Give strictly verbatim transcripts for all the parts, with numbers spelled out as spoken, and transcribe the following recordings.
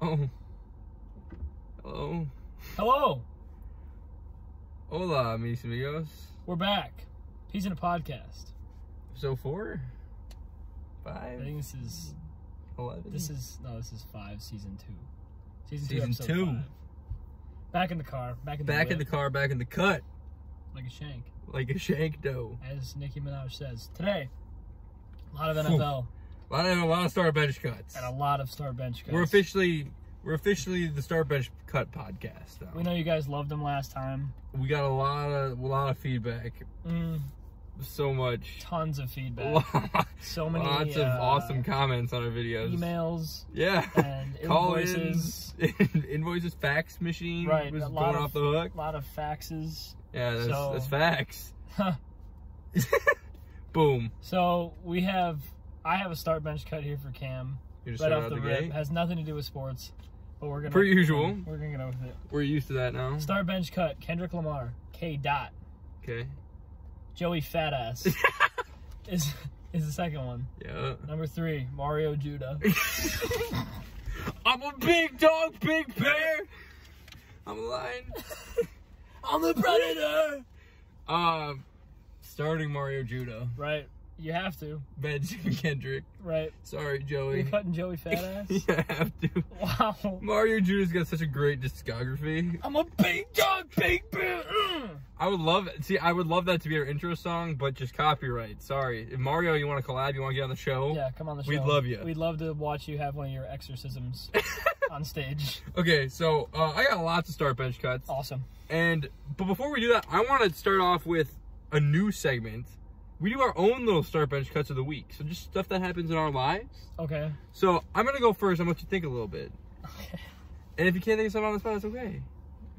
Oh. Hello. Hello. Hola, mis amigos. We're back. He's in a podcast. So four? Five? I think this is... Eleven? This is... No, this is five, season two. Season two, season episode two. Five. Back in the car. Back in the Back whip. in the car, back in the cut. Like a shank. Like a shank dough. As Nicki Minaj says. Today, a lot of N F L. A lot of, a lot of star bench cuts. And a lot of star bench cuts. We're officially... We're officially the Star Bench Cut podcast. Though. We know you guys loved them last time. We got a lot of a lot of feedback. Mm. So much. Tons of feedback. So many. Lots of uh, awesome comments on our videos. Emails. Yeah. And invoices. In, invoices. Fax machine. Right. Was a lot going of, off the hook. A lot of faxes. Yeah, that's, so, that's facts. Huh. Boom. So we have. I have a Star Bench Cut here for Cam. Right off the, the rip. Has nothing to do with sports, but we're gonna. Per usual. We're gonna get over with it. We're used to that now. Star bench cut: Kendrick Lamar, K. Dot. Okay. Joey Fatass is is the second one. Yeah. Number three, Mario Judah. I'm a big dog, big bear. I'm a lion. I'm the predator. Uh, starting Mario Judah. Right. You have to. Benching Kendrick. Right. Sorry, Joey. You're cutting Joey Fatass? Yeah, I have to. Wow. Mario Judah's got such a great discography. I'm a big dog, big bear. I would love it. See, I would love that to be our intro song, but just copyright. Sorry. If Mario, you want to collab, you want to get on the show? Yeah, come on the show. We'd love you. We'd love to watch you have one of your exorcisms on stage. Okay, so uh, I got lots of start bench cuts. Awesome. And, but before we do that, I want to start off with a new segment. We do our own little start bench cuts of the week. So just stuff that happens in our lives. Okay. So I'm going to go first. I'm going to let you think a little bit. Okay. And if you can't think of something on the spot, it's okay.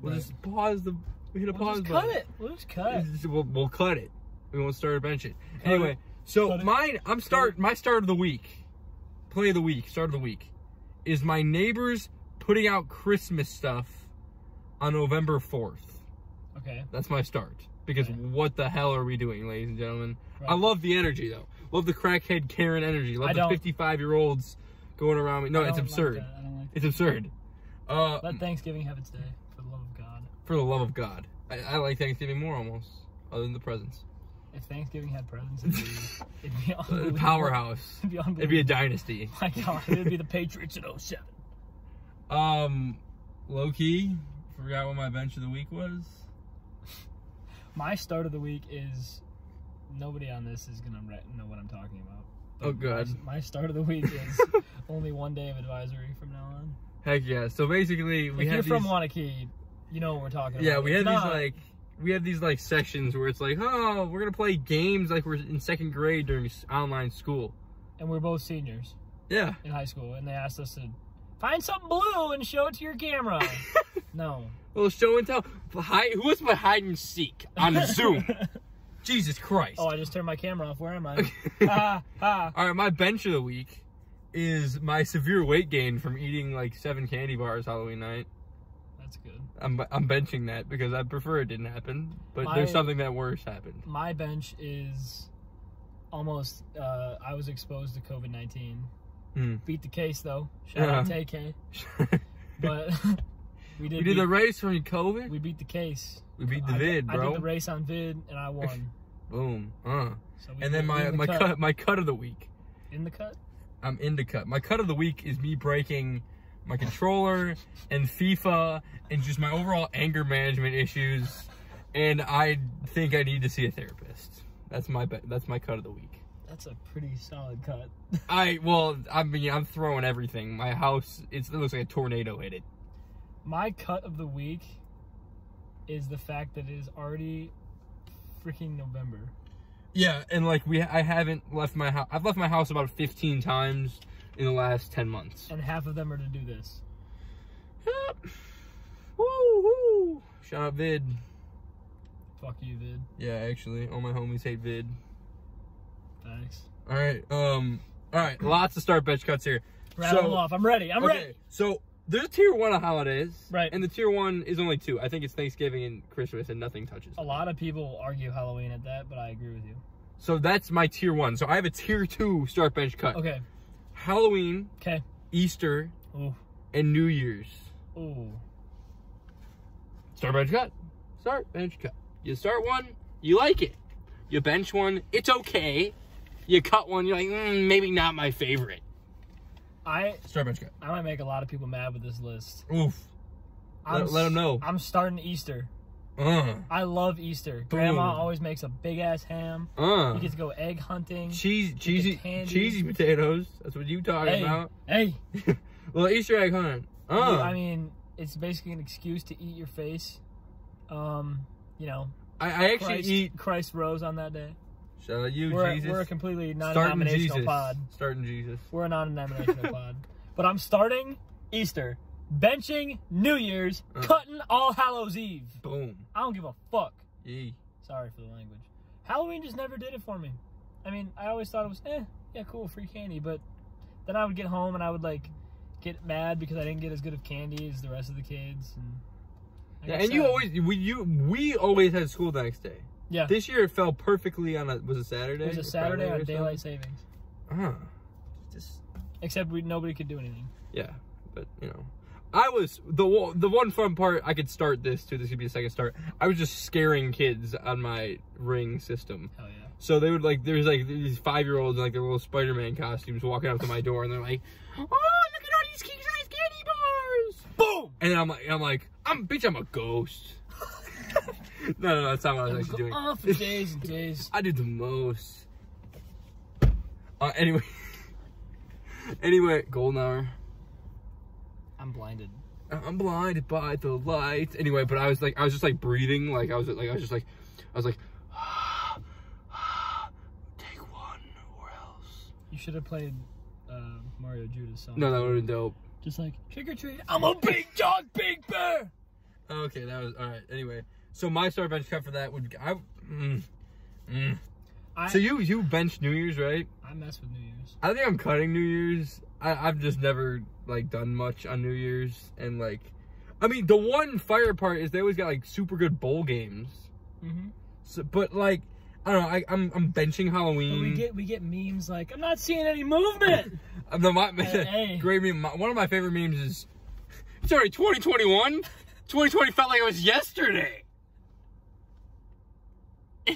We'll right. just pause the... We hit a we'll pause button. We'll cut it. We'll just cut it. We'll, we'll cut it. We won't start a bench it. Cut anyway, it. so cut mine... It. I'm start... My start of the week, play of the week, start of the week, is my neighbors putting out Christmas stuff on November fourth. Okay. That's my start. Because okay. what the hell are we doing, ladies and gentlemen? Right. I love the energy, though. Love the crackhead Karen energy. Love I the fifty-five-year-olds going around me. No, I it's absurd. Like I like it's absurd. Uh, Let Thanksgiving have its day, for the love of God. For the love of God. I, I like Thanksgiving more, almost, other than the presents. If Thanksgiving had presents, it'd be, it'd be unbelievable. The powerhouse. It'd be unbelievable. It'd be a dynasty. My God, it'd be the Patriots in oh seven. Um, low-key, forgot what my bench of the week was. My start of the week is, nobody on this is going to know what I'm talking about. But oh, good. My start of the week is only one day of advisory from now on. Heck yeah. So basically, we if have you're these, from Wanakee, you know what we're talking yeah, about. Yeah, we have these not, like, we have these like sections where it's like, oh, we're going to play games like we're in second grade during online school. And we're both seniors. Yeah. In high school. And they asked us to find something blue and show it to your camera. No. Little show and tell. Who was my hide and seek on Zoom? Jesus Christ. Oh, I just turned my camera off. Where am I? ah, ah. All right, my bench of the week is my severe weight gain from eating like seven candy bars Halloween night. That's good. I'm, I'm benching that because I prefer it didn't happen, but my, there's something that worse happened. My bench is almost, uh, I was exposed to COVID nineteen. Mm. Beat the case, though. Shout out to A K. But... We did, we did beat, the race from COVID? We beat the case. We beat the I, vid, bro. I did the race on vid, and I won. Boom. Uh. So and then my, the my, cut. Cut, my cut of the week. In the cut? I'm in the cut. My cut of the week is me breaking my controller and FIFA and just my overall anger management issues, and I think I need to see a therapist. That's my That's my cut of the week. That's a pretty solid cut. I Well, I mean, I'm throwing everything. My house, it's, it looks like a tornado hit it. My cut of the week is the fact that it is already freaking November. Yeah, and like we, I haven't left my house. I've left my house about fifteen times in the last ten months, and half of them are to do this. Yep. Woo hoo! Shout out Vid. Fuck you, Vid. Yeah, actually, all my homies hate Vid. Thanks. All right. Um. All right. Lots of start bench cuts here. Rattle them off. I'm ready. I'm okay, ready. So. There's a tier one of holidays, right? And the tier one is only two. I think it's Thanksgiving and Christmas, and nothing touches it. A lot of people argue Halloween at that, but I agree with you. So that's my tier one. So I have a tier two start bench cut. Okay. Halloween. Okay. Easter. Ooh. and New Year's. Oh. Start bench cut. Start bench cut. You start one, you like it. You bench one, it's okay. You cut one, you're like, mm, maybe not my favorite. I start bench cut. I might make a lot of people mad with this list. Oof. I'm, let, let them know. I'm starting Easter. Uh, I love Easter. Grandma boom. always makes a big ass ham. Uh, you get to go egg hunting. Cheese, cheesy, cheesy potatoes. That's what you talking hey, about. Hey, well, Easter egg hunt. Uh, I mean, it's basically an excuse to eat your face. Um, you know, I, I actually Christ, eat Christ rose on that day. Shout out you, we're, Jesus. We're a completely non-denominational pod. Starting Jesus. We're a non-denominational pod. But I'm starting Easter. Benching New Year's, uh, cutting All Hallows Eve. Boom. I don't give a fuck. Yee. Sorry for the language. Halloween just never did it for me. I mean, I always thought it was, eh, yeah, cool, free candy. But then I would get home and I would, like, get mad because I didn't get as good of candy as the rest of the kids. And, yeah, and you always, we, you, we always had school the next day. Yeah. This year it fell perfectly on a, was it Saturday? It was a Saturday Friday on daylight savings. Uh, just Except we, nobody could do anything. Yeah, but, you know. I was, the the one fun part, I could start this too, this could be a second start. I was just scaring kids on my ring system. Hell yeah. So they would like, there's like these five-year-olds in like their little Spider-Man costumes walking up to my door and they're like, oh, look at all these king-size candy bars! Boom! And then I'm like, I'm like, I'm, bitch, I'm a ghost. no, no, no, that's not what I was I'm actually doing. I for days and days. I did the most. Uh, anyway. anyway, golden hour. I'm blinded. I'm blinded by the lights. Anyway, but I was like, I was just like breathing. Like I was like, I was just like, I was like, ah, ah, take one or else. You should have played uh, Mario Judah's song. No, that would have been dope. Just like, trick or treat. I'm a big dog, big bear. Okay, that was, all right. Anyway, so my star bench cut for that would, I, mm, mm. I so you, you bench New Year's, right? I mess with New Year's. I think I'm cutting New Year's. I, I've just never like done much on New Year's, and like, I mean, the one fire part is they always got like super good bowl games. Mm-hmm. So, but like, I don't know. I, I'm I'm benching Halloween. But we get we get memes like I'm not seeing any movement. the, my, hey, hey. Great meme. My, one of my favorite memes is it's already twenty twenty-one. twenty twenty felt like it was yesterday.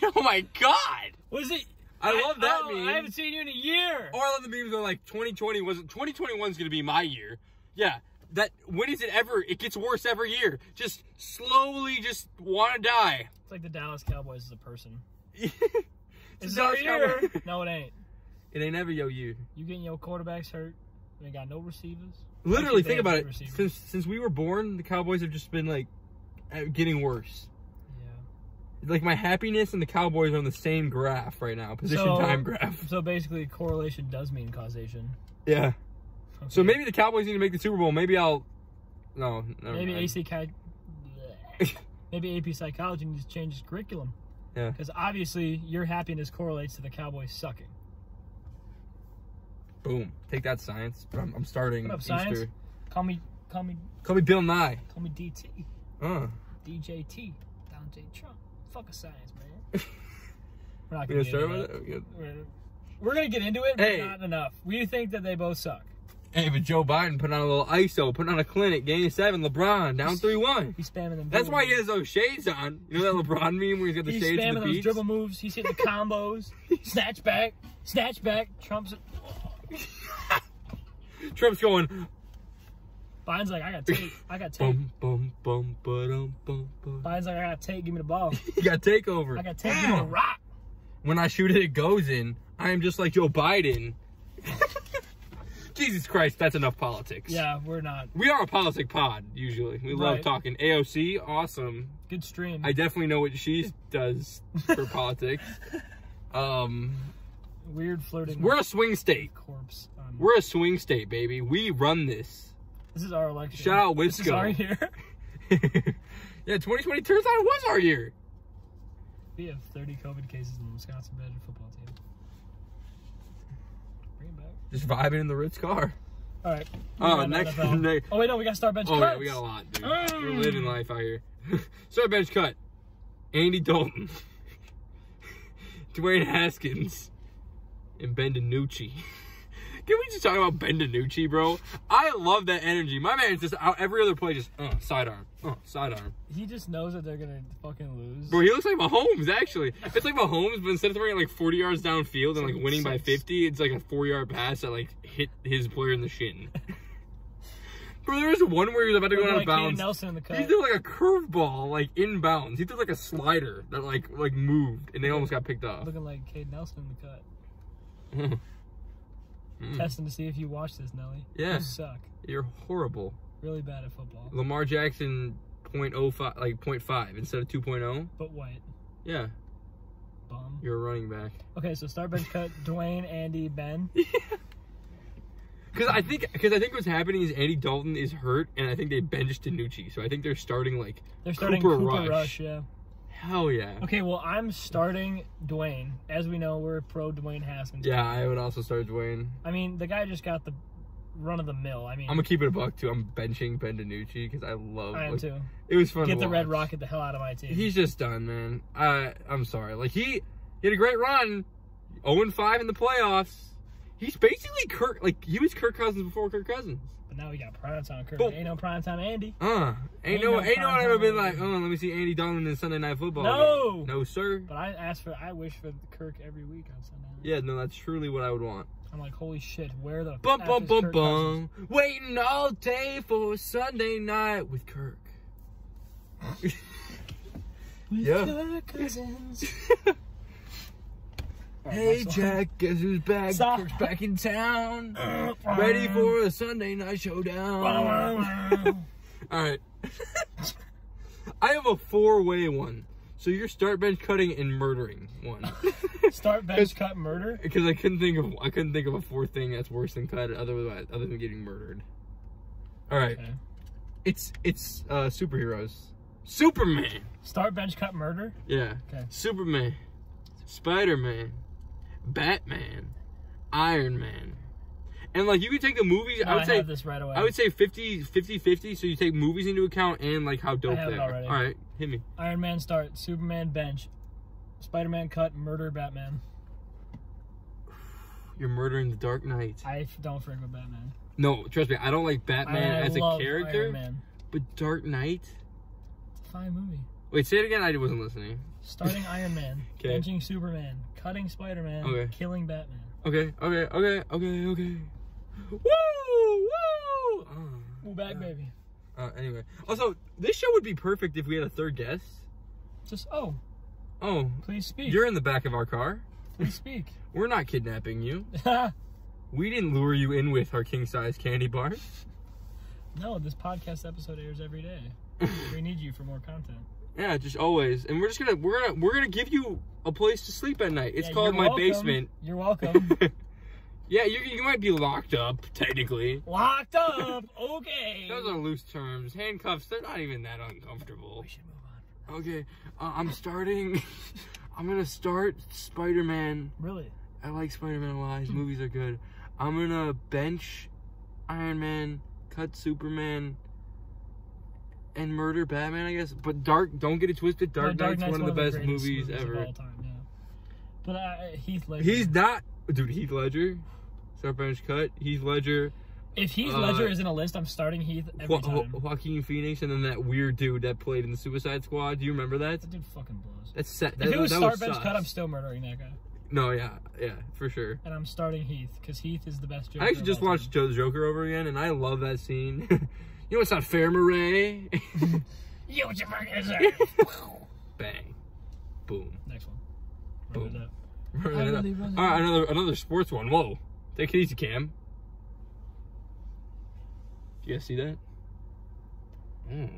Oh my God. Was it? I love that oh, meme. I haven't seen you in a year. Or I love the memes that are like twenty twenty wasn't twenty twenty-one is going to be my year. Yeah. That when is it ever? It gets worse every year. Just slowly just want to die. It's like the Dallas Cowboys is a person. it's, it's our year. Cowboy. No, it ain't. It ain't ever your year. You getting your quarterbacks hurt. They got no receivers. Literally, think about it. Receivers. Since since we were born, the Cowboys have just been like getting worse. Like, my happiness and the Cowboys are on the same graph right now. Position so, time graph. So, basically, correlation does mean causation. Yeah. Okay. So, maybe the Cowboys need to make the Super Bowl. Maybe I'll... No. Maybe A C... maybe A P Psychology needs to change its curriculum. Yeah. Because, obviously, your happiness correlates to the Cowboys sucking. Boom. Take that, science. I'm, I'm starting what up, science? Easter. Call me... Call me... Call me Bill Nye. Call me D T. Uh. D J T. Dante Trump. Fuck a science, man. We're not gonna, gonna get into it. We're, we're gonna get into it, but hey. Not enough. We think that they both suck. Hey, but Joe Biden put on a little I S O, put on a clinic, game seven, LeBron, down three one. He's spamming them. That's why moves. He has those shades on. You know that LeBron meme where he's got the he's shades on the beach? He's spamming those dribble moves. He's hitting the combos. Snatch back. Snatch back. Trump's... Trump's going... Biden's like, I got take. I got take. Bum, bum, bum, ba-dum, bum, bum. Biden's like, I got take. Give me the ball. You got takeover. I got take. Give me the rock. When I shoot it, it goes in. I am just like Joe Biden. Jesus Christ, that's enough politics. Yeah, we're not. We are a politic pod, usually. We right. love talking. A O C, awesome. Good stream. I definitely know what she does for politics. Um, Weird flirting. We're a swing state. Corpse. Um, we're a swing state, baby. We run this. This is our election. Shout out Wisco. This is our year. Yeah, twenty twenty turns out it was our year. We have thirty COVID cases in the Wisconsin Badger football team. Bring it back. Just vibing in the Ritz car. All right. Oh, next, next. Oh, wait, no, we got to start bench oh, cuts. Oh, yeah, we got a lot, dude. Mm. We're living life out here. Start bench cut. Andy Dalton. Dwayne Haskins. And Ben DiNucci. Can we just talk about Ben DiNucci, bro? I love that energy. My man is just out every other play, just uh, sidearm, uh, sidearm. He just knows that they're gonna fucking lose. Bro, he looks like Mahomes. Actually, it's like Mahomes, but instead of throwing like forty yards downfield and like winning by fifty, it's like a four-yard pass that like hit his player in the shin. Bro, there was one where he was about to go out of bounds. Nelson in the cut. He threw like a curveball, like inbounds. He threw like a slider that like like moved, and they yeah. almost got picked off. Looking like Cade Nelson in the cut. Mm. Mm. Testing to see if you watch this, Nelly. Yeah. You suck. You're horrible. Really bad at football. Lamar Jackson point oh five, like point five instead of two point oh. But white. Yeah. Bum. You're a running back. Okay, so start bench cut. Dwayne, Andy, Ben. Yeah. Because I think, because I think what's happening is Andy Dalton is hurt, and I think they benched DiNucci. So I think they're starting like they're starting Cooper, Cooper Rush. Rush. Yeah. Hell yeah. Okay, well I'm starting Dwayne. As we know, we're pro Dwayne Haskins. Yeah, I would also start Dwayne. I mean, the guy just got the run of the mill. I mean, I'm gonna keep it a buck too. I'm benching Ben DiNucci because I love. I am like, too. It was fun. Get to the watch. Red Rocket the hell out of my team. He's just done, man. I I'm sorry. Like he, he had a great run, oh and five in the playoffs. He's basically Kirk, like, he was Kirk Cousins before Kirk Cousins. But now we got primetime Kirk. But, ain't no primetime Andy. Uh, ain't, ain't no, no ain't no one ever been like, oh, let me see Andy Dalton in Sunday Night Football. No. Again. No, sir. But I ask for, I wish for Kirk every week on Sunday Night. Yeah, no, that's truly what I would want. I'm like, holy shit, where the bum, bum, bum, bum. Waiting all day for Sunday Night with Kirk. with yeah. Kirk Cousins. Right, hey Jack, guess who's back? Stop. Kirk's back in town. Uh, Ready for a Sunday night showdown. Alright. I have a four-way one. So you're start bench cutting and murdering one. Start bench cut murder? Because I couldn't think of I couldn't think of a fourth thing that's worse than cut other than other than getting murdered. Alright. Okay. It's it's uh superheroes. Superman. Start bench cut murder? Yeah. Okay. Superman. Spider-Man. Batman, Iron Man, and like you could take the movies. No, I would I say this right away. I would say fifty fifty fifty. So you take movies into account and like how dope they are. All right, hit me. Iron Man start, Superman bench, Spider-Man cut, murder Batman. You're murdering the Dark Knight. I don't frick with Batman. No, trust me, I don't like Batman I as love a character. Iron Man. But Dark Knight, it's a fine movie. Wait, say it again. I wasn't listening. Starting Iron Man, okay. Benching Superman, cutting Spider-Man, okay. Killing Batman. Okay, okay, okay, okay, okay. Woo, woo! We're oh, back, uh, baby. Uh, anyway, also, this show would be perfect if we had a third guest. Just, oh. Oh. Please speak. You're in the back of our car. Please speak. We're not kidnapping you. We didn't lure you in with our king-size candy bar. No, this podcast episode airs every day. We need you for more content. Yeah, just always, and we're just gonna we're gonna we're gonna give you a place to sleep at night. It's yeah, called my welcome. basement. You're welcome. Yeah, you you might be locked up technically. Locked up, okay. Those are loose terms. Handcuffs, they're not even that uncomfortable. We should move on. Okay, uh, I'm starting. I'm gonna start Spider-Man. Really? I like Spider-Man a lot. His movies are good. I'm gonna bench Iron Man, cut Superman. And murder Batman, I guess. But Dark, don't get it twisted. Dark, Dark Knight's one, one of the best movies, movies ever. Of all time, yeah. But uh, Heath Ledger. He's not, dude. Heath Ledger. Start bench cut. Heath Ledger. If Heath uh, Ledger isn't a list, I'm starting Heath every jo time. Jo Joaquin Phoenix, and then that weird dude that played in the Suicide Squad. Do you remember that? That dude fucking blows. That's set. That, if it was that, start that bench sus. cut, I'm still murdering that guy. No, yeah, yeah, for sure. And I'm starting Heath because Heath is the best Joker. I actually just watched Joe's Joker over again, and I love that scene. You know it's not fair, Murray. You what you fucking deserve. Bang. Boom. Next one. Boom. All right, another another sports one. Whoa. Take it easy, Cam. You guys see that? Mm.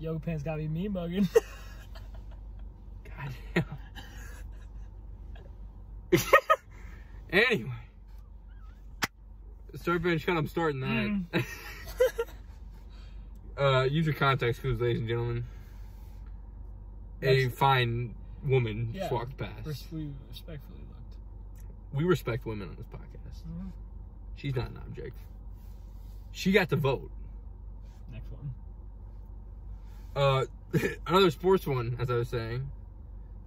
Yoga pants got me me mugging. Goddamn. Anyway. Start bench cut, I'm starting that. Mm. uh, use your contact clues, ladies and gentlemen. A That's, fine woman yeah, walked past. Res we respectfully looked. We respect women on this podcast. Mm-hmm. She's not an object. She got the vote. Next one. Uh, another sports one, as I was saying.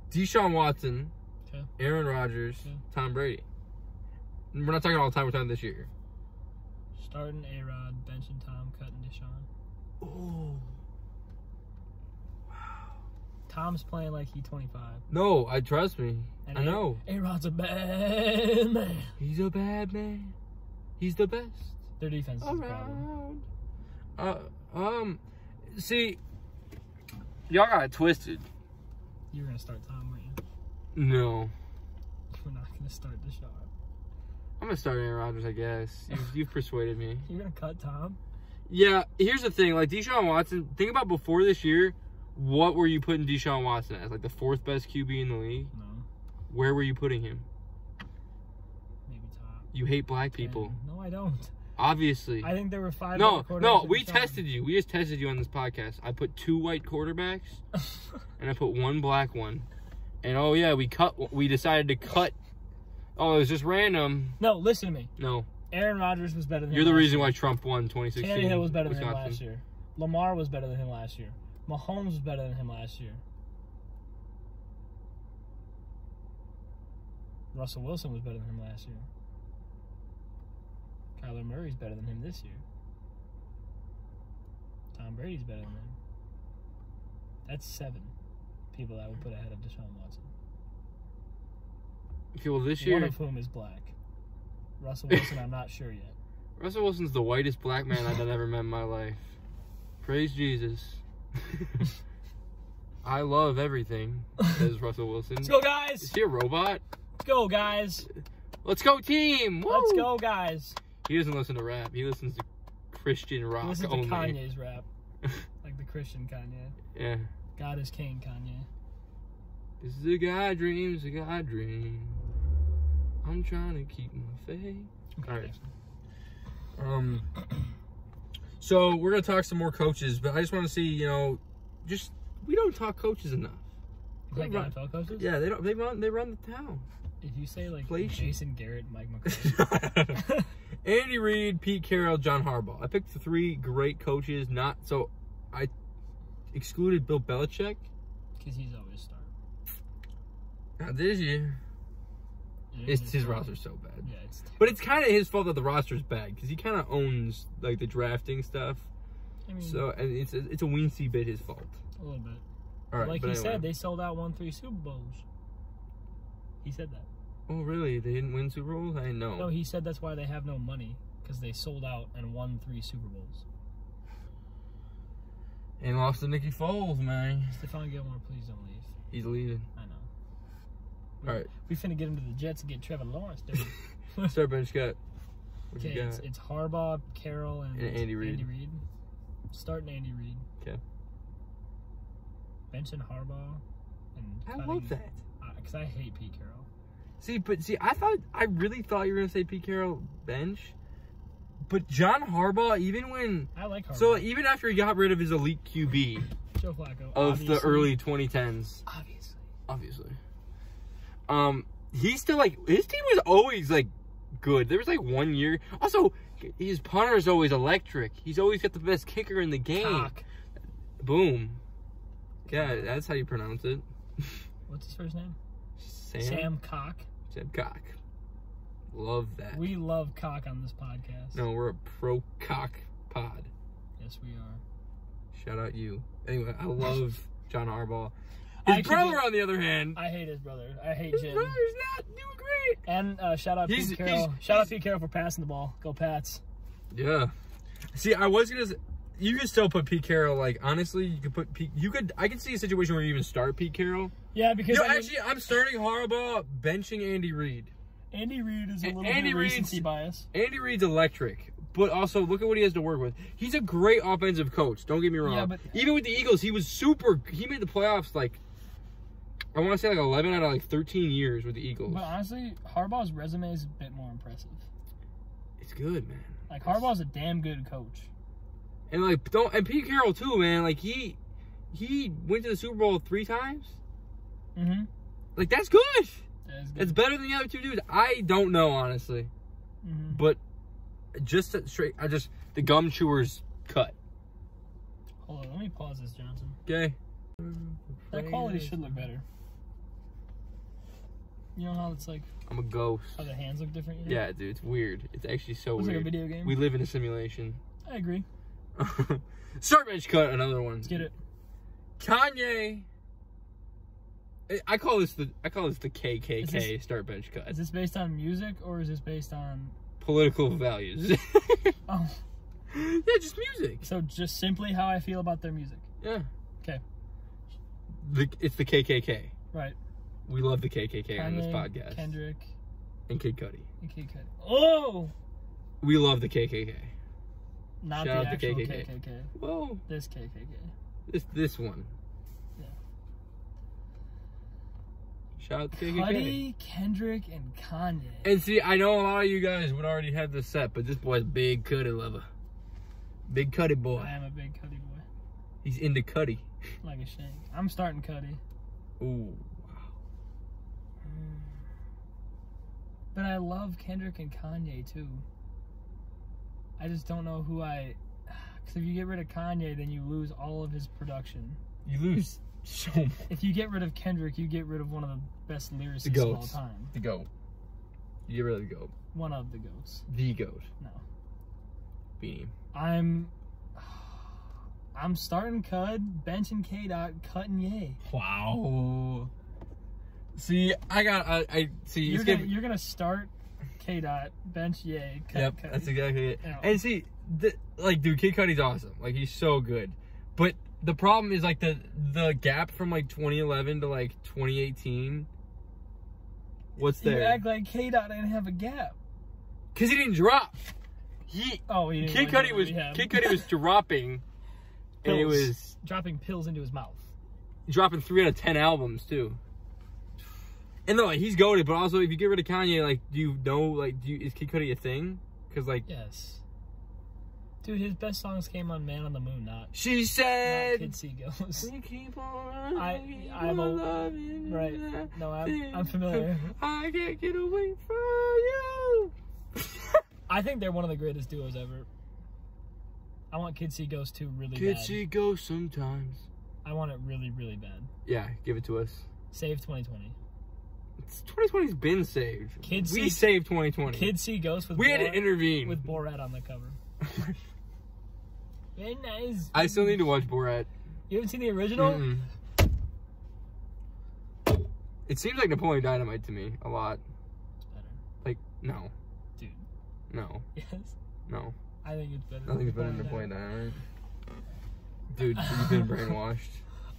Deshaun Watson yeah. Aaron Rodgers, yeah. Tom Brady. We're not talking all the time. We're talking this year. Starting A-Rod, benching Tom, cutting Deshaun. Oh. Wow. Tom's playing like he's twenty-five. No, I trust me. And I a know. A-Rod's a bad man. He's a bad man. He's the best. Their defense is around. A problem. Uh, um, see, y'all got it twisted. You were going to start Tom, weren't you? No. We're not going to start Deshaun. I'm going to start Aaron Rodgers, I guess. You've, you've persuaded me. You're going to cut Tom? Yeah. Here's the thing. Like, Deshaun Watson, think about before this year, what were you putting Deshaun Watson as? Like, the fourth best Q B in the league? No. Where were you putting him? Maybe top. You hate black people. Ten. No, I don't. Obviously. I think there were five no, other quarterbacks. No, no. We tested you. We just tested you on this podcast. I put two white quarterbacks, and I put one black one. And, oh, yeah, we cut. We decided to cut. Oh, it was just random. No, listen to me. No. Aaron Rodgers was better than You're him You're the reason year. Why Trump won twenty sixteen. Tannehill was better Wisconsin. than him last year. Lamar was better than him last year. Mahomes was better than him last year. Russell Wilson was better than him last year. Kyler Murray's better than him this year. Tom Brady's better than him. That's seven people I would put ahead of Deshaun Watson. Okay, well, this year... One of whom is black. Russell Wilson, I'm not sure yet. Russell Wilson's the whitest black man I've ever met in my life. Praise Jesus. I love everything, says Russell Wilson. Let's go, guys! Is he a robot? Let's go, guys! Let's go, team! Woo! Let's go, guys! He doesn't listen to rap. He listens to Christian rock only. He listens to only. Kanye's rap. Like the Christian Kanye. Yeah. God is king, Kanye. This is a guy dreams, a guy dream. I'm trying to keep my faith. Okay, all right. Um, so we're gonna talk some more coaches, but I just want to see, you know, just we don't talk coaches enough. Like N F L coaches? Yeah, they don't. They run. They run the town. If you say like Inflation. Jason Garrett, Mike McCarthy, Andy Reid, Pete Carroll, John Harbaugh. I picked the three great coaches. Not so. I excluded Bill Belichick because he's always starting. Not this year. It's, it's his roster's so bad. Yeah, it's but it's kind of his fault that the roster's bad because he kind of owns like the drafting stuff. I mean, so and it's a, it's a weensy bit his fault. A little bit. All right, like he anyway. said, they sold out won three Super Bowls. He said that. Oh really? They didn't win Super Bowls? I know. No, he said that's why they have no money because they sold out and won three Super Bowls. And lost to Nicky Foles, man. Stephon Gilmore, please don't leave. He's leaving. I know. All right. We finna get into the Jets and get Trevor Lawrence, dude. Start bench cut. Okay, it's, it's Harbaugh, Carroll, and, and Andy Reid. Andy Reid. Starting Andy Reid. Okay. Benching Harbaugh. And I cutting, love that. Because uh, I hate Pete Carroll. See, but see, I thought, I really thought you were gonna say Pete Carroll bench, but John Harbaugh, even when I like Harbaugh. So even after he got rid of his elite Q B, Joe Flacco, of obviously. the early twenty tens, obviously, obviously. Um, he's still like his team was always like good. There was like one year. Also, his punter is always electric. He's always got the best kicker in the game. Cock. Boom. Yeah, that's how you pronounce it. What's his first name? Sam. Sam Cock. Sam Cock. Love that. We love cock on this podcast. No, we're a pro cock pod. Yes, we are. Shout out you. Anyway, I love John Harbaugh. His I brother, on the other hand. I hate his brother. I hate his Jim. His brother's not doing great. And uh, shout out he's, Pete Carroll. He's, shout he's, out Pete Carroll for passing the ball. Go Pats. Yeah. See, I was going to you could still put Pete Carroll, like, honestly, you could put Pete, you could, I could see a situation where you even start Pete Carroll. Yeah, because. No, I mean, actually, I'm starting Harbaugh, benching Andy Reid. Andy Reid is a little Andy bit of recency bias. Andy Reid's electric. But also, look at what he has to work with. He's a great offensive coach. Don't get me wrong. Yeah, but, even with the Eagles, he was super, he made the playoffs, like, I want to say like eleven out of like thirteen years with the Eagles. But honestly, Harbaugh's resume is a bit more impressive. It's good, man. Like Harbaugh's a damn good coach. And like don't and Pete Carroll too, man. Like he he went to the Super Bowl three times. Mm-hmm. Like that's good. That is good. That's better than the other two dudes. I don't know honestly, mm-hmm. but just straight. I just the gum chewers cut. Hold on, let me pause this, Johnson. Okay. That quality should look better. You know how it's like... I'm a ghost. How the hands look different? You know? Yeah, dude. It's weird. It's actually so it's weird. It's like a video game. We live in a simulation. I agree. Start bench cut. Another one. Let's get it. Kanye. I call this the I call this the K K K this, start bench cut. Is this based on music or is this based on political values? Oh. Yeah, just music. So just simply how I feel about their music. Yeah. Okay. The, it's the K K K. Right. We love the K K K Kanye, on this podcast. Kendrick. And Kid Cudi. And Kid Cudi. Oh! We love the K K K. Not Shout the out actual the K K K. K K K. Whoa. This K K K. This this one. Yeah. Shout out to K K K. Cudi, Kendrick, and Kanye. And see, I know a lot of you guys would already have this set, but this boy's big Cudi lover. Big Cudi boy. I am a big Cudi boy. He's into Cudi. Like a shank. I'm starting Cudi. Ooh. But I love Kendrick and Kanye too. I just don't know who I... Because if you get rid of Kanye, then you lose all of his production. You lose so much. If you get rid of Kendrick, you get rid of one of the best lyricists the of all time. The GOAT. You get rid of the GOAT. One of the GOATs. The GOAT. No. Beanie. I'm... I'm starting Cud, benching K-Dot, cutting Ye. Wow. See, I got, I, I see. You're, it's gonna, gonna, you're gonna start K-Dot, bench Yay, Cut, Yep, Cudi. That's exactly it. Ow. And see, the, like, dude, Kid Cudi's awesome. Like, he's so good. But the problem is, like, the the gap from, like, twenty eleven to, like, twenty eighteen, what's there? You act like K-Dot didn't have a gap. Because he didn't drop. He, oh, he didn't Kid Cudi was, Kid Cudi was dropping, pills, and it was... Dropping pills into his mouth. Dropping three out of ten albums, too. And no, like, he's goated, but also if you get rid of Kanye, like, do you know, like, do you, is Kid Cudi a thing? Because, like... Yes. Dude, his best songs came on Man on the Moon, not... She said... Not Kid Seagulls. We keep on... I, I'm a... Loving right. No, I'm, I'm familiar. I can't get away from you. I think they're one of the greatest duos ever. I want Kid Seagulls too really Kid bad. Kid Seagulls sometimes. I want it really, really bad. Yeah, give it to us. Save twenty twenty. twenty twenty's been saved. Kids we see, saved twenty twenty. Kids see ghosts with we Borat, had to intervene with Borat on the cover. Very nice. I still need to watch Borat. You haven't seen the original? Mm-mm. It seems like Napoleon Dynamite to me a lot. It's better. Like no, dude. No. Yes. No. I think it's better. I think it's better than Napoleon Dynamite. Dude, you've been brainwashed.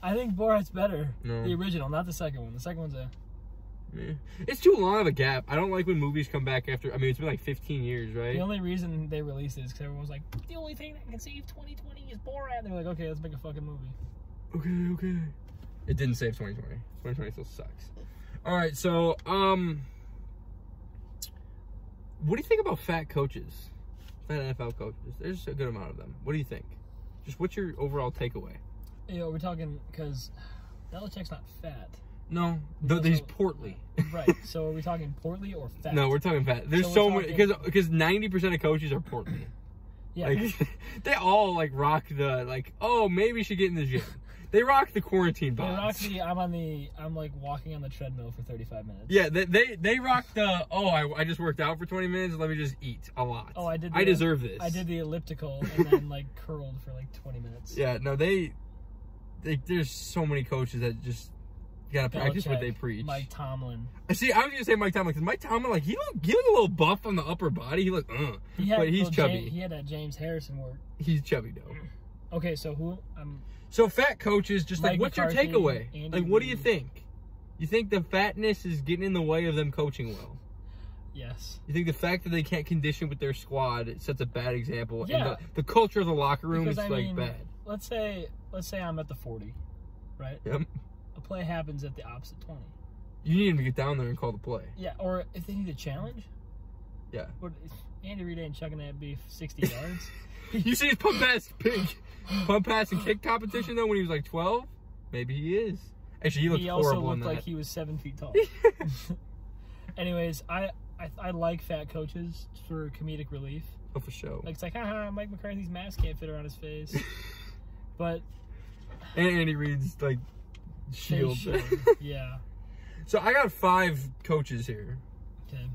I think Borat's better. No. The original, not the second one. The second one's a. It's too long of a gap. I don't like when movies come back after. I mean, it's been like fifteen years, right? The only reason they released it is because everyone was like, the only thing that can save twenty twenty is Borat. They're like, okay, let's make a fucking movie. Okay, okay. It didn't save twenty twenty. twenty twenty still sucks. All right, so um, what do you think about fat coaches? Fat N F L coaches. There's a good amount of them. What do you think? Just what's your overall takeaway? You know, we're talking because Belichick's not fat. No, though he's portly. Right. So are we talking portly or fat? No, we're talking fat. There's so, so much because because ninety percent of coaches are portly. Yeah. Like, they all like rock the like. Oh, maybe you should get in the gym. They rock the quarantine box. They rock the. I'm on the. I'm like walking on the treadmill for thirty-five minutes. Yeah. They they, they rock the. Oh, I I just worked out for twenty minutes. Let me just eat a lot. Oh, I did. The, I deserve this. I did the elliptical and then like curled for like twenty minutes. Yeah. No, they. they there's so many coaches that just. You gotta practice Belichick, what they preach. Mike Tomlin. See, I was gonna say Mike Tomlin because Mike Tomlin, like, he looked, he looked a little buff on the upper body. He looked, uh, he had, but he's chubby. James, he had that James Harrison work. He's chubby though. Okay, so who? Um, so fat coaches, just Mike like, what's McCarthy, your takeaway? Andy like, what Reid. Do you think? You think the fatness is getting in the way of them coaching well? Yes. You think the fact that they can't condition with their squad it sets a bad example? Yeah. And the, the culture of the locker room because, is I like mean, bad. Let's say, let's say I'm at the forty, right? Yep. A play happens at the opposite twenty. You need him to get down there and call the play. Yeah, or if they need a challenge. Yeah. But Andy Reid ain't chucking that beef sixty yards. You see his pump pass, pig, pump pass and kick competition though when he was like twelve. Maybe he is. Actually, he looked he horrible. He also looked in that. Like he was seven feet tall. Anyways, I, I I like fat coaches for comedic relief. Oh, for sure. Like it's like, haha, Mike McCarthy's mask can't fit around his face. But and Andy Reid's like. Shield. Yeah. So I got five coaches here. Okay.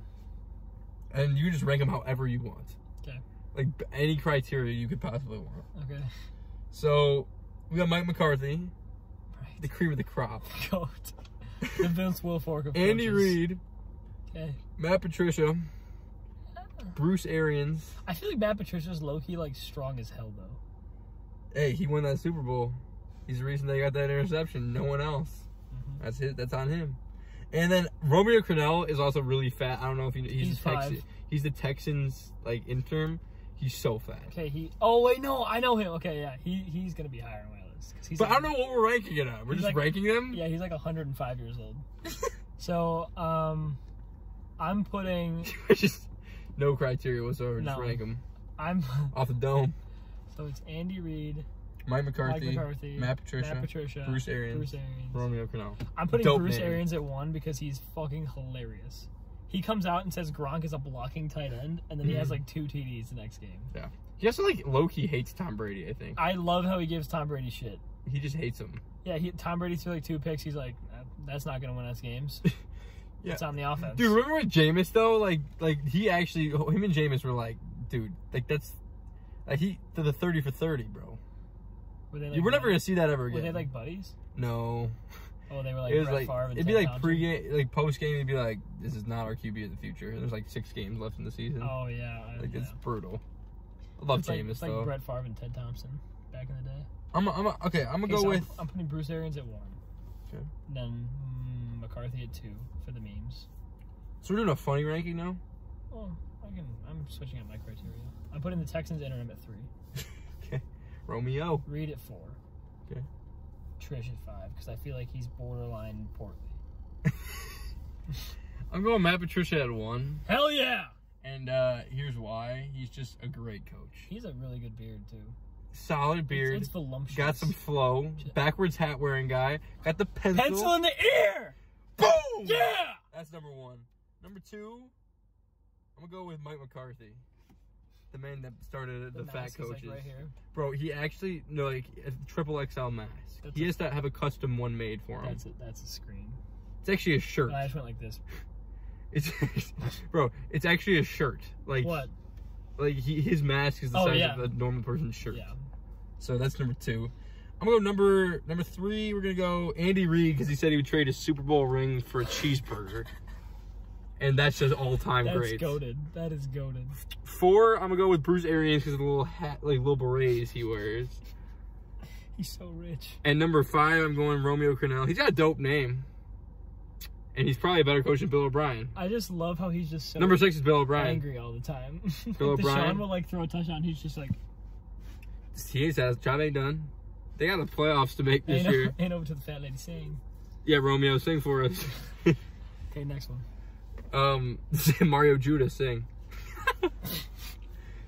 And you just rank them however you want. Okay. Like any criteria you could possibly want. Okay. So we got Mike McCarthy, right. The cream of the crop. Goat. The Vince Wilfork of Andy coaches. Reid. Okay. Matt Patricia. Bruce Arians. I feel like Matt Patricia's low-key like strong as hell though. Hey, he won that Super Bowl. He's the reason they got that interception. No one else. Mm-hmm. That's it. That's on him. And then Romeo Crennel is also really fat. I don't know if you know. He's, he's, Texas, he's the Texans like interim. He's so fat. Okay. He. Oh wait, no, I know him. Okay, yeah. He he's gonna be higher on my list. He's but like, I don't know what we're ranking it on. We're just like, ranking them. Yeah, he's like one hundred five years old. So um, I'm putting. just no criteria whatsoever. Just no. rank them. I'm off the dome. So it's Andy Reid. Mike McCarthy, Mike McCarthy, Matt Patricia, Matt Patricia Bruce, Arians, Bruce Arians, Romeo Crennel. I'm putting Dope Bruce man. Arians at one because he's fucking hilarious. He comes out and says Gronk is a blocking tight end, and then mm-hmm. he has like two T Ds the next game. Yeah. He also like low-key hates Tom Brady, I think. I love how he gives Tom Brady shit. He just hates him. Yeah, he, Tom Brady threw like two picks. He's like, that's not going to win us games. yeah. It's on the offense. Dude, remember with Jameis, though? Like, like he actually, him and Jameis were like, dude, like that's, like he, to the thirty for thirty, bro. Were they like, we're never gonna see that ever again. Were they like buddies? No. Oh, they were like. It was Brett like Favre and it'd be like pre-game, like post-game. It'd be like, this is not our Q B of the future. There's like six games left in the season. Oh yeah. Like yeah. It's brutal. I love it's Jameis like, though. Like Brett Favre and Ted Thompson back in the day. I'm a, I'm a, okay. I'm gonna okay, go so with. I'm, I'm putting Bruce Arians at one. Okay. And then mm, McCarthy at two for the memes. So we're doing a funny ranking now. Oh, I can. I'm switching up my criteria. I'm putting the Texans interim at three. okay. Romeo. Reid at four. Okay. Trish at five, because I feel like he's borderline portly. I'm going Matt Patricia at one. Hell yeah! And uh, here's why. He's just a great coach. He's a really good beard, too. Solid beard. It's, it's voluptuous. Got some flow. Backwards hat-wearing guy. Got the pencil. Pencil in the ear! Boom! Yeah! That's number one. Number two, I'm going to go with Mike McCarthy. The man that started the, the fat coaches, like right here. Bro. He actually no like a triple X L mask. That's he a, has to have a custom one made for him. That's a, that's a screen. It's actually a shirt. No, I just went like this. It's, bro. It's actually a shirt. Like what? Like he, his mask is the oh, size yeah. of a normal person's shirt. Yeah. So that's number two. I'm gonna go number number three. We're gonna go Andy Reid because he said he would trade his Super Bowl ring for a cheeseburger. And that's just all-time great. That's goated. That is goated. Four, I'm gonna go with Bruce Arians because of the little hat, like little berets he wears. He's so rich. And number five, I'm going Romeo Crennel. He's got a dope name, and he's probably a better coach than Bill O'Brien. I just love how he's just so. Number six is Bill O'Brien. Angry all the time. Bill like O'Brien will like throw a touchdown. He's just like. He's has job ain't done. They got the playoffs to make this ain't year. Over, ain't over to the fat lady sing. Yeah, Romeo, sing for us. Okay, next one. Um, Mario Judah sing.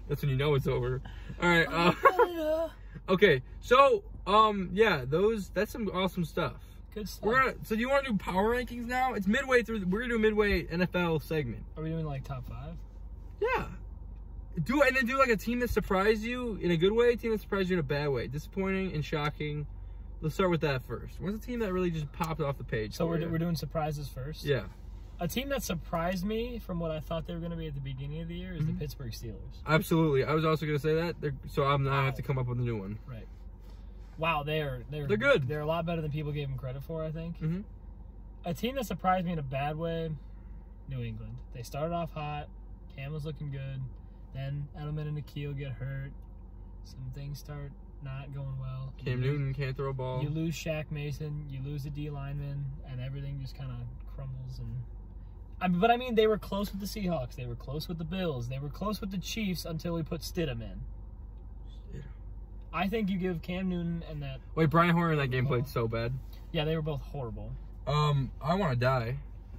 That's when you know it's over. All right. Uh, okay. So, um, yeah, those. That's some awesome stuff. Good stuff. We're gonna, so, do you want to do power rankings now? It's midway through. We're gonna do a midway N F L segment. Are we doing like top five? Yeah. Do and then do like a team that surprised you in a good way, a team that surprised you in a bad way, disappointing and shocking. Let's start with that first. What's a team that really just popped off the page? So we're do, we're doing surprises first. Yeah. A team that surprised me from what I thought they were going to be at the beginning of the year is mm-hmm. the Pittsburgh Steelers. Absolutely. I was also going to say that. They're, so I'm now wow. I have to come up with a new one. Right. Wow, they're they're they're good. They're a lot better than people gave them credit for, I think. Mm-hmm. A team that surprised me in a bad way, New England. They started off hot. Cam was looking good. Then Edelman and Nikhil get hurt. Some things start not going well. Cam you Newton lose, can't throw a ball. You lose Shaq Mason. You lose the D lineman, and everything just kind of crumbles and. I mean, but I mean, they were close with the Seahawks. They were close with the Bills. They were close with the Chiefs until we put Stidham in. Stidham. I think you give Cam Newton and that. Wait, Brian Hoyer in that game played so bad. Yeah, they were both horrible. Um, I want to die.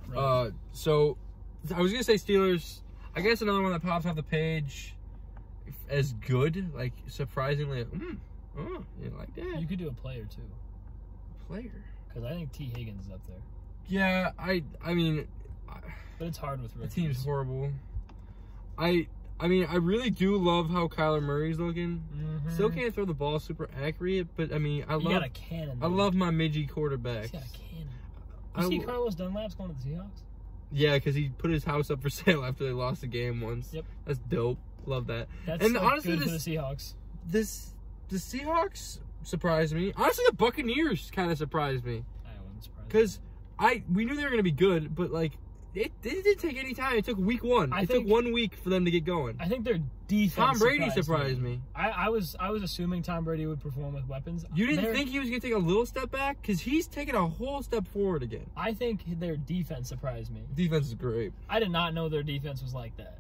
Right. Uh, so I was gonna say Steelers. I guess another one that pops off the page as good, like surprisingly. Mm, oh, you like that? You could do a player too. Player. Because I think T Higgins is up there. Yeah, I. I mean. But it's hard with rookies. The team's horrible. I I mean, I really do love how Kyler Murray's looking. Mm-hmm. Still can't throw the ball super accurate, but I mean, I you love got a cannon, I love my midgy quarterbacks. He's got a cannon. You I see Carlos Dunlap's going to the Seahawks? Yeah, because he put his house up for sale after they lost the game once. Yep. That's dope. Love that. That's and like honestly, good this, for the Seahawks. This, the Seahawks surprised me. Honestly, the Buccaneers kind of surprised me. I wasn't surprised. Because I we knew they were going to be good, but like it, it didn't take any time. It took week one. I it think, took one week for them to get going. I think their defense Tom Brady surprised, surprised me. me. I, I was I was assuming Tom Brady would perform with weapons. You didn't They're, think he was going to take a little step back? Because he's taking a whole step forward again. I think their defense surprised me. Defense is great. I did not know their defense was like that.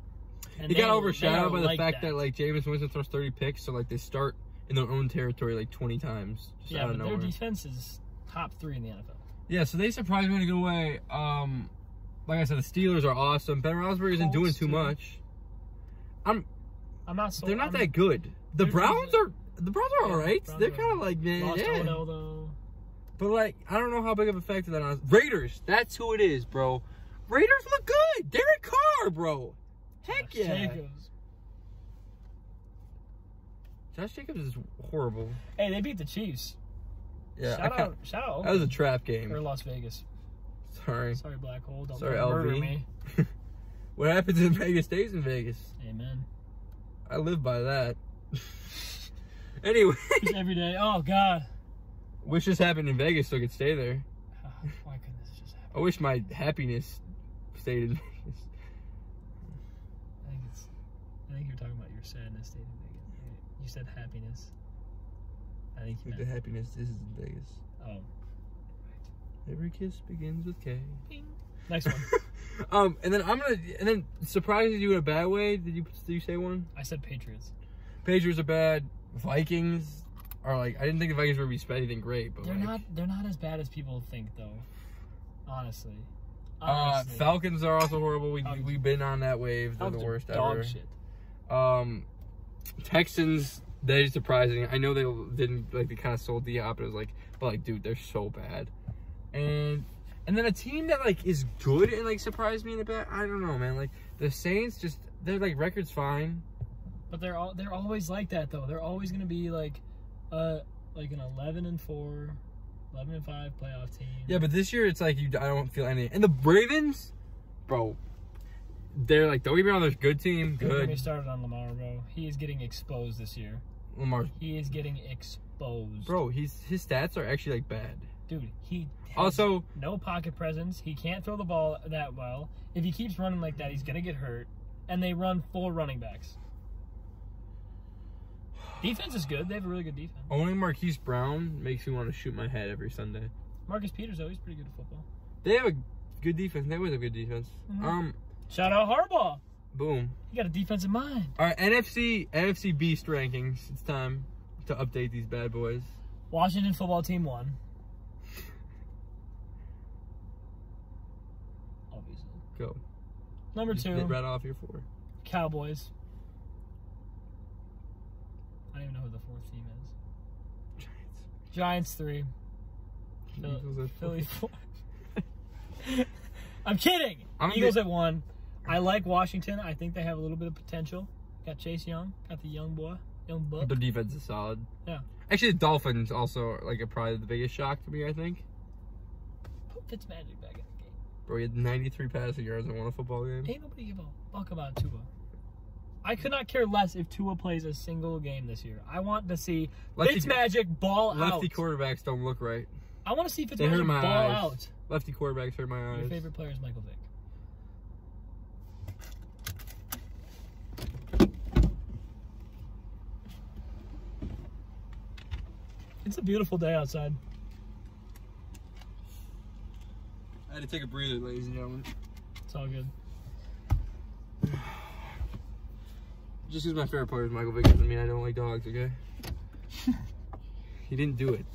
And it got overshadowed by the like fact that. that like Jameis Winston throws thirty picks, so like they start in their own territory like twenty times. Just yeah, out but of nowhere. Their defense is top three in the N F L. Yeah, so they surprised me in a good way. Um, like I said, the Steelers are awesome. Ben Roethlisberger isn't doing too much. I'm, I'm not. So, they're not I'm, that good. The Browns are. The Browns are yeah, all right. The they're kind of like man. Lost yeah. Odell, though. But like, I don't know how big of a factor that is. Raiders. That's who it is, bro. Raiders look good. Derek Carr, bro. Heck Josh yeah. Jacobs. Josh Jacobs is horrible. Hey, they beat the Chiefs. Yeah. Shout out. Shout out. That was a trap game. Or Las Vegas. Sorry. Sorry, Black Hole. Don't Sorry, L V. Me. What happens in Vegas stays in Vegas. Amen. I live by that. Anyway. Just every day. Oh, God. Wish this happened in Vegas so I could stay there. Oh, why couldn't this just happen? I wish my happiness stayed in Vegas. I think you're talking about your sadness state in Vegas. You said happiness. I think you meant the happiness this is in Vegas. Oh. Every kiss begins with K. Ping. Next one. um, and then I'm gonna and then surprises you in a bad way. Did you did you say one? I said Patriots. Patriots are bad. Vikings are like I didn't think the Vikings were gonna be anything great, but they're like, not they're not as bad as people think though. Honestly. Honestly. Uh, Falcons are also horrible. We Falcons. we've been on that wave. They're Falcons the worst dog ever. Shit. Um, Texans, they're surprising. I know they didn't like they kind of sold the op. It was like, but like, dude, they're so bad. And and then a team that like is good and like surprised me in the back. I don't know, man. Like the Saints, just they're like record's fine, but they're all they're always like that though. They're always gonna be like, uh, like an eleven and four, eleven and five playoff team. Yeah, but this year it's like you. I don't feel any. And the Ravens, bro. They're like, don't get me wrong, there's a good team. Good. Don't get me started on Lamar, bro. He is getting exposed this year. Lamar. He is getting exposed. Bro, he's, his stats are actually, like, bad. Dude, he has also, no pocket presence. He can't throw the ball that well. If he keeps running like that, he's going to get hurt. And they run full running backs. Defense is good. They have a really good defense. Only Marquise Brown makes me want to shoot my head every Sunday. Marcus Peters, though, he's pretty good at football. They have a good defense. They always have a good defense. Mm-hmm. Um... Shout out Harbaugh. Boom. You got a defensive mind. All right, N F C N F C Beast rankings. It's time to update these bad boys. Washington football team won. Obviously. Go. Number Just two. Right off your four. Cowboys. I don't even know who the fourth team is. Giants. Giants three. Philly, Philly four. I'm kidding. I'm Eagles at one. I like Washington. I think they have a little bit of potential. Got Chase Young. Got the young boy. Young buck. Their defense is solid. Yeah. Actually, the Dolphins also like are probably the biggest shock to me, I think. Put Fitzmagic back in the game. Bro, he had ninety-three passing yards and won a football game. Ain't nobody give a fuck about Tua. I could not care less if Tua plays a single game this year. I want to see lefty, Fitzmagic ball lefty out. Lefty quarterbacks don't look right. I want to see Fitzmagic ball eyes. out. Lefty quarterbacks hurt my eyes. Your favorite player is Michael Vick. It's a beautiful day outside. I had to take a breather, ladies and gentlemen. It's all good. Just because my favorite player is Michael Vick doesn't mean I don't like dogs, okay? He didn't do it.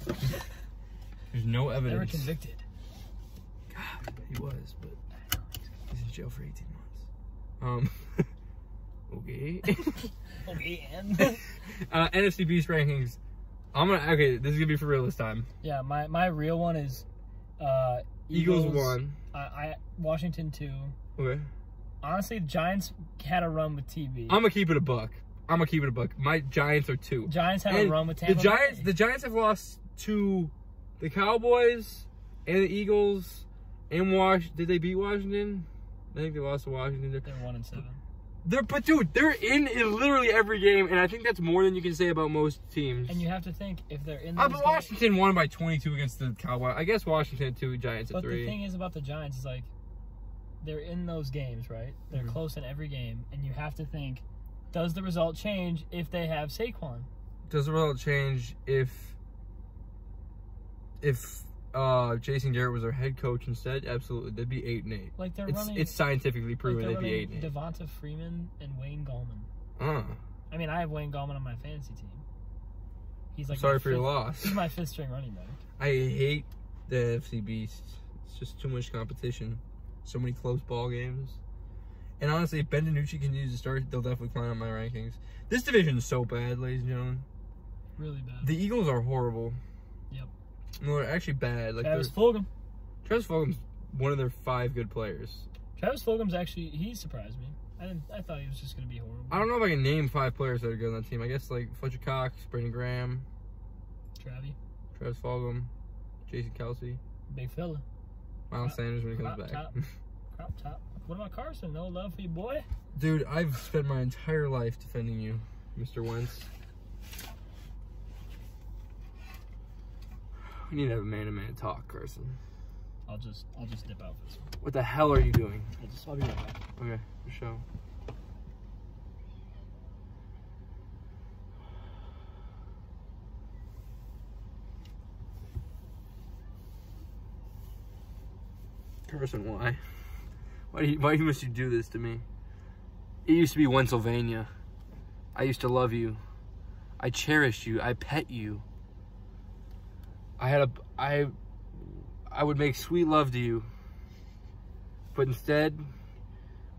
There's no evidence. They were convicted. God, he was, but he's in jail for eighteen months. Um, okay. Okay, and? Uh, N F C Beast rankings. I'm gonna okay. This is gonna be for real this time. Yeah, my my real one is uh, Eagles, Eagles one. I, I Washington two. Okay. Honestly, Giants had a run with T B. I'm gonna keep it a buck. I'm gonna keep it a buck. My Giants are two. Giants had and a run with Tampa. The Giants. Bay. The Giants have lost to the Cowboys and the Eagles in Wash, did they beat Washington? I think they lost to Washington. They're one and seven. They're, but dude, they're in literally every game, and I think that's more than you can say about most teams. And you have to think, if they're in uh, but Washington games, won by twenty-two against the Cowboys. I guess Washington two, Giants at three. But the thing is about the Giants is, like, they're in those games, right? They're mm-hmm. close in every game, and you have to think, does the result change if they have Saquon? Does the result change if if uh, Jason Garrett was their head coach instead? Absolutely, they'd be eight and eight. Like they're it's, running, it's scientifically proven like they'd be eight and eight. Devonta Freeman and Wayne Gallman. Uh. I mean, I have Wayne Gallman on my fantasy team. He's like I'm sorry for fifth, your loss. He's my fifth string running back. I hate the N F C Beast. It's just too much competition. So many close ball games. And honestly, if Ben DiNucci continues to start, they'll definitely climb up my rankings. This division is so bad, ladies and gentlemen. Really bad. The Eagles are horrible. Yep. No, they're actually bad. Like Travis Fulgham. Travis Fulgham's one of their five good players. Travis Fulgham's actually, he surprised me. I didn't, I thought he was just going to be horrible. I don't know if I can name five players that are good on that team. I guess like Fletcher Cox, Brandon Graham. Travis. Travis Fulgham. Jason Kelsey. Big fella. Miles Crop, Sanders when he comes back. Top. Crop top. What about Carson? No love for you, boy. Dude, I've spent my entire life defending you, Mister Wentz. We need to have a man-to-man talk, Carson. I'll just, I'll just dip out for this one. What the hell are you doing? I'll just, I'll be right back. Okay, for sure. Carson, why? Why, do you, why must you do this to me? It used to be Pennsylvania. I used to love you. I cherished you. I pet you. I had a I I would make sweet love to you. But instead,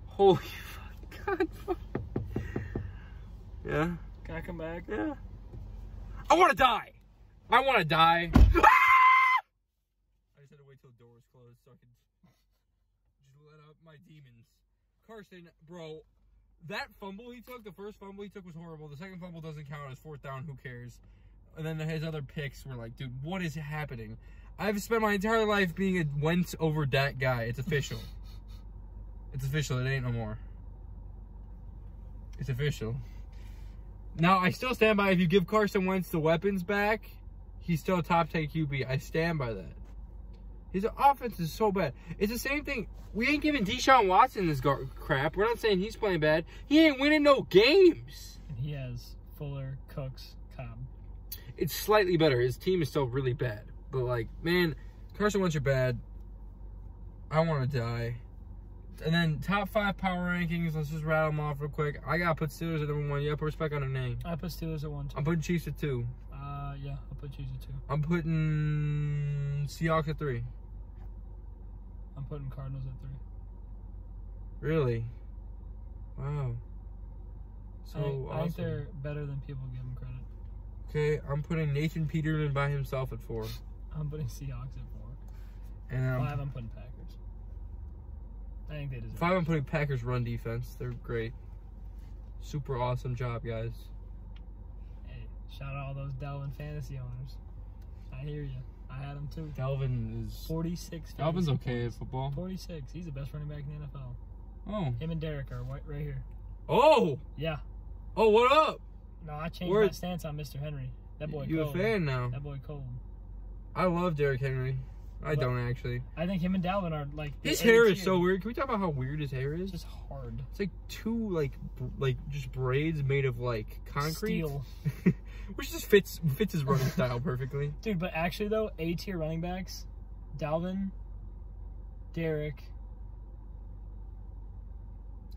holy fuck, God. Yeah. Can I come back? Yeah. I want to die. I want to die. I just had to wait till the door was closed so I could let out my demons. Carson, bro, that fumble he took, the first fumble he took was horrible. The second fumble doesn't count as fourth down. Who cares? And then his other picks were like, dude, what is happening? I've spent my entire life being a Wentz over Dak guy. It's official. It's official. It ain't no more. It's official. Now, I still stand by if you give Carson Wentz the weapons back, he's still a top-ten Q B. I stand by that. His offense is so bad. It's the same thing. We ain't giving Deshaun Watson this gar crap. We're not saying he's playing bad. He ain't winning no games. And he has Fuller, Cooks, Cobb. It's slightly better. His team is still really bad. But, like, man, Carson Wentz are bad. I want to die. And then top five power rankings. Let's just rattle them off real quick. I got to put Steelers at number one. You got to put respect on their name. I put Steelers at one, too. I'm putting Chiefs at two. Uh, yeah, I'll put Chiefs at two. I'm putting Seahawks at three. I'm putting Cardinals at three. Really? Wow. So I, awesome. I think they're better than people give them credit. Okay, I'm putting Nathan Peterman by himself at four. I'm putting Seahawks at four. And um, five, I'm putting Packers. I think they deserve it. Five, I'm putting Packers run defense. They're great. Super awesome job, guys. Hey, shout out all those Delvin fantasy owners. I hear you. I had him too. Delvin is forty-six. Delvin's okay at football. forty-six. He's the best running back in the N F L. Oh. Him and Derek are right, right here. Oh. Yeah. Oh, what up? No, I changed We're, my stance on Mister Henry. That boy. You cold. a fan now? That boy cold. I love Derek Henry. I but don't actually. I think him and Delvin are like. His hair is so weird. Can we talk about how weird his hair is? It's just hard. It's like two like like just braids made of like concrete. Steel. Which just fits fits his running style perfectly. Dude, but actually though, A tier running backs, Dalvin, Derek.